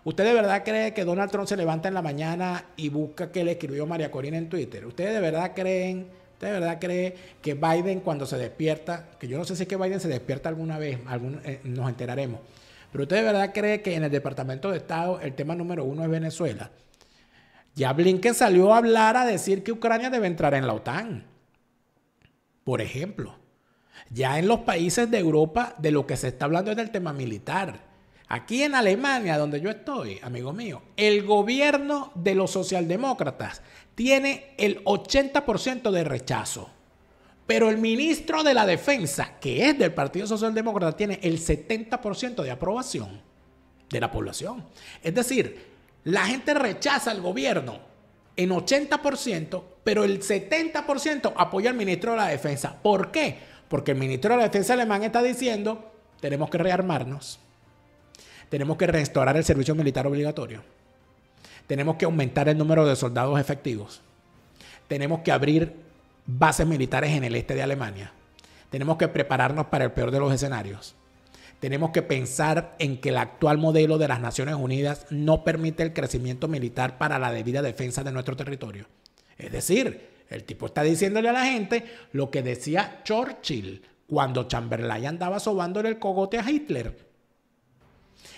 ¿Usted de verdad cree que Donald Trump se levanta en la mañana y busca qué le escribió María Corina en Twitter? ¿Ustedes de verdad creen... ¿De verdad cree que Biden cuando se despierta, que yo no sé si es que Biden se despierta alguna vez, algún, eh, nos enteraremos, Pero ¿usted de verdad cree que en el Departamento de Estado el tema número uno es Venezuela? Ya Blinken salió a hablar a decir que Ucrania debe entrar en la OTAN, por ejemplo. Ya en los países de Europa de lo que se está hablando es del tema militar. Aquí en Alemania, donde yo estoy, amigo mío, el gobierno de los socialdemócratas tiene el ochenta por ciento de rechazo. Pero el ministro de la Defensa, que es del Partido Socialdemócrata, tiene el setenta por ciento de aprobación de la población. Es decir, la gente rechaza al gobierno en ochenta por ciento, pero el setenta por ciento apoya al ministro de la Defensa. ¿Por qué? Porque el ministro de la Defensa alemán está diciendo, tenemos que rearmarnos, tenemos que restaurar el servicio militar obligatorio, tenemos que aumentar el número de soldados efectivos, tenemos que abrir bases militares en el este de Alemania, tenemos que prepararnos para el peor de los escenarios. Tenemos que pensar en que el actual modelo de las Naciones Unidas no permite el crecimiento militar para la debida defensa de nuestro territorio. Es decir, el tipo está diciéndole a la gente lo que decía Churchill cuando Chamberlain andaba sobándole el cogote a Hitler.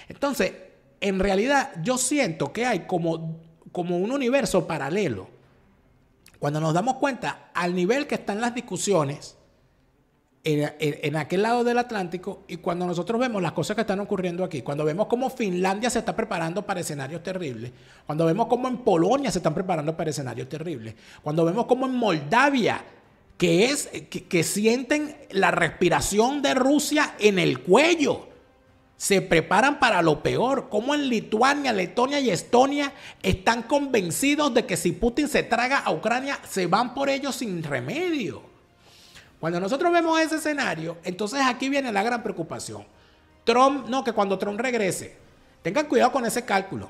Entonces, en realidad yo siento que hay como, como un universo paralelo. Cuando nos damos cuenta al nivel que están las discusiones En, en aquel lado del Atlántico, y cuando nosotros vemos las cosas que están ocurriendo aquí, cuando vemos cómo Finlandia se está preparando para escenarios terribles, cuando vemos cómo en Polonia se están preparando para escenarios terribles, cuando vemos cómo en Moldavia, que, es, que, que sienten la respiración de Rusia en el cuello, se preparan para lo peor, como en Lituania, Letonia y Estonia están convencidos de que si Putin se traga a Ucrania, se van por ellos sin remedio. Cuando nosotros vemos ese escenario, entonces aquí viene la gran preocupación. Trump, no, que cuando Trump regrese, tengan cuidado con ese cálculo.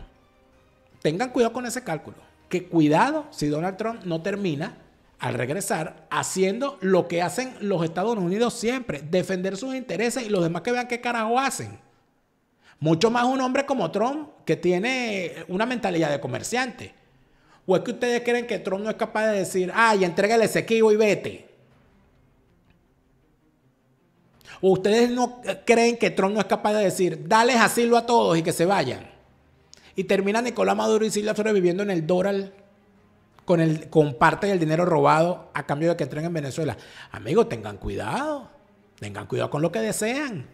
Tengan cuidado con ese cálculo. Que cuidado si Donald Trump no termina al regresar haciendo lo que hacen los Estados Unidos siempre, defender sus intereses y los demás que vean qué carajo hacen. Mucho más un hombre como Trump que tiene una mentalidad de comerciante. ¿O es que ustedes creen que Trump no es capaz de decir, ay, entrega el Esequibo y vete? ¿O ustedes no creen que Trump no es capaz de decir, dales asilo a todos y que se vayan? Y termina Nicolás Maduro y Cilia Flores viviendo en el dólar con, el, con parte del dinero robado a cambio de que entren en Venezuela. Amigos, tengan cuidado. Tengan cuidado con lo que desean,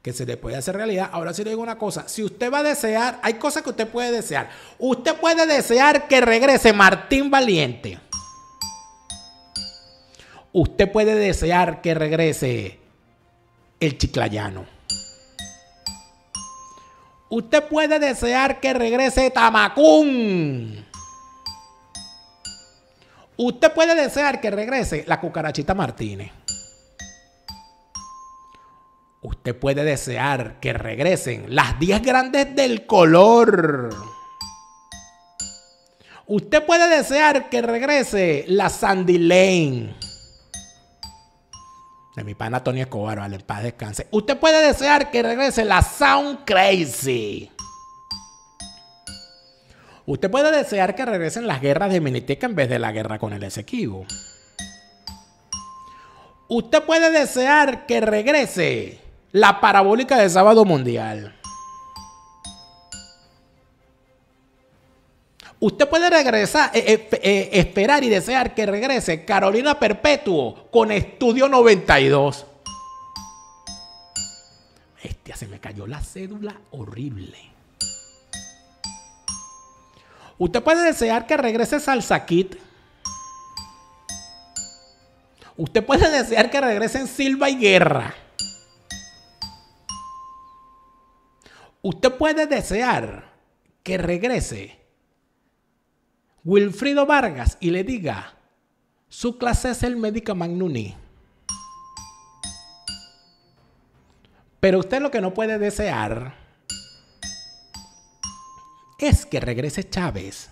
que se les puede hacer realidad. Ahora sí le digo una cosa. Si usted va a desear, hay cosas que usted puede desear. Usted puede desear que regrese Martín Valiente. Usted puede desear que regrese el Chiclayano. Usted puede desear que regrese Tamacún. Usted puede desear que regrese la Cucarachita Martínez. Usted puede desear que regresen las diez grandes del color. Usted puede desear que regrese la Sandy Lane. De mi pana Tony Escobar, vale, en paz descanse. Usted puede desear que regrese la Sound Crazy. Usted puede desear que regresen las guerras de Minitica en vez de la guerra con el Esequibo. Usted puede desear que regrese la parabólica de Sábado Mundial. Usted puede regresar, eh, eh, eh, esperar y desear que regrese Carolina Perpetuo con Estudio noventa y dos. Bestia, se me cayó la cédula horrible. Usted puede desear que regrese Salsa Kid. Usted puede desear que regresen Silva y Guerra. Usted puede desear que regrese Wilfrido Vargas y le diga, su clase es el Medica Magnuni. Pero usted lo que no puede desear es que regrese Chávez,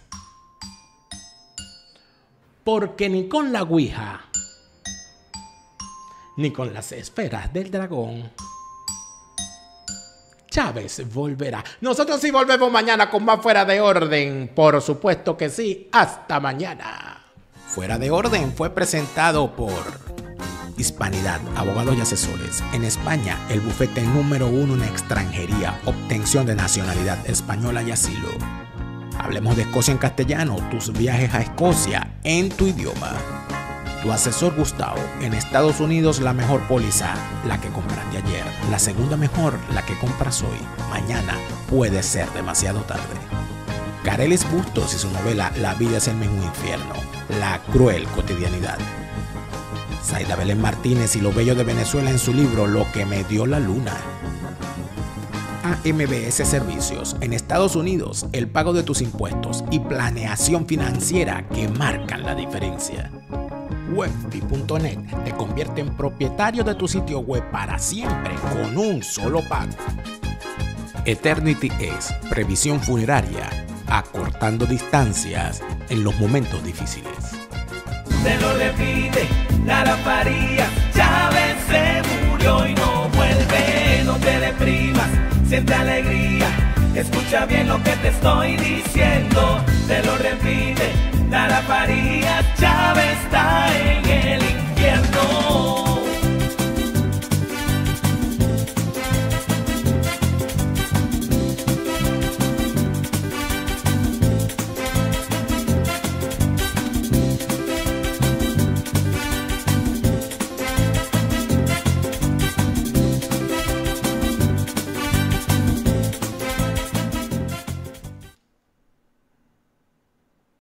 porque ni con la Ouija ni con las esferas del dragón Chávez volverá. Nosotros sí volvemos mañana con más Fuera de Orden. Por supuesto que sí. Hasta mañana. Fuera de Orden fue presentado por Hispanidad, abogados y asesores. En España, el bufete número uno en extranjería, obtención de nacionalidad española y asilo. Hablemos de Escocia en castellano, tus viajes a Escocia en tu idioma. Tu asesor Gustavo, en Estados Unidos la mejor póliza, la que compraste ayer. La segunda mejor, la que compras hoy. Mañana puede ser demasiado tarde. Carelis Bustos y su novela La vida es el mismo infierno, la cruel cotidianidad. Sayabel Martínez y lo bello de Venezuela en su libro Lo que me dio la luna. A M B S Servicios, en Estados Unidos, el pago de tus impuestos y planeación financiera que marcan la diferencia. webfi punto net te convierte en propietario de tu sitio web para siempre con un solo pago. Eternity es previsión funeraria, acortando distancias en los momentos difíciles. Se lo repite, Lara Farías, Chávez se murió y no vuelve. No te deprimas, siente alegría, escucha bien lo que te estoy diciendo. Se lo repite, Lara Farías, Chávez está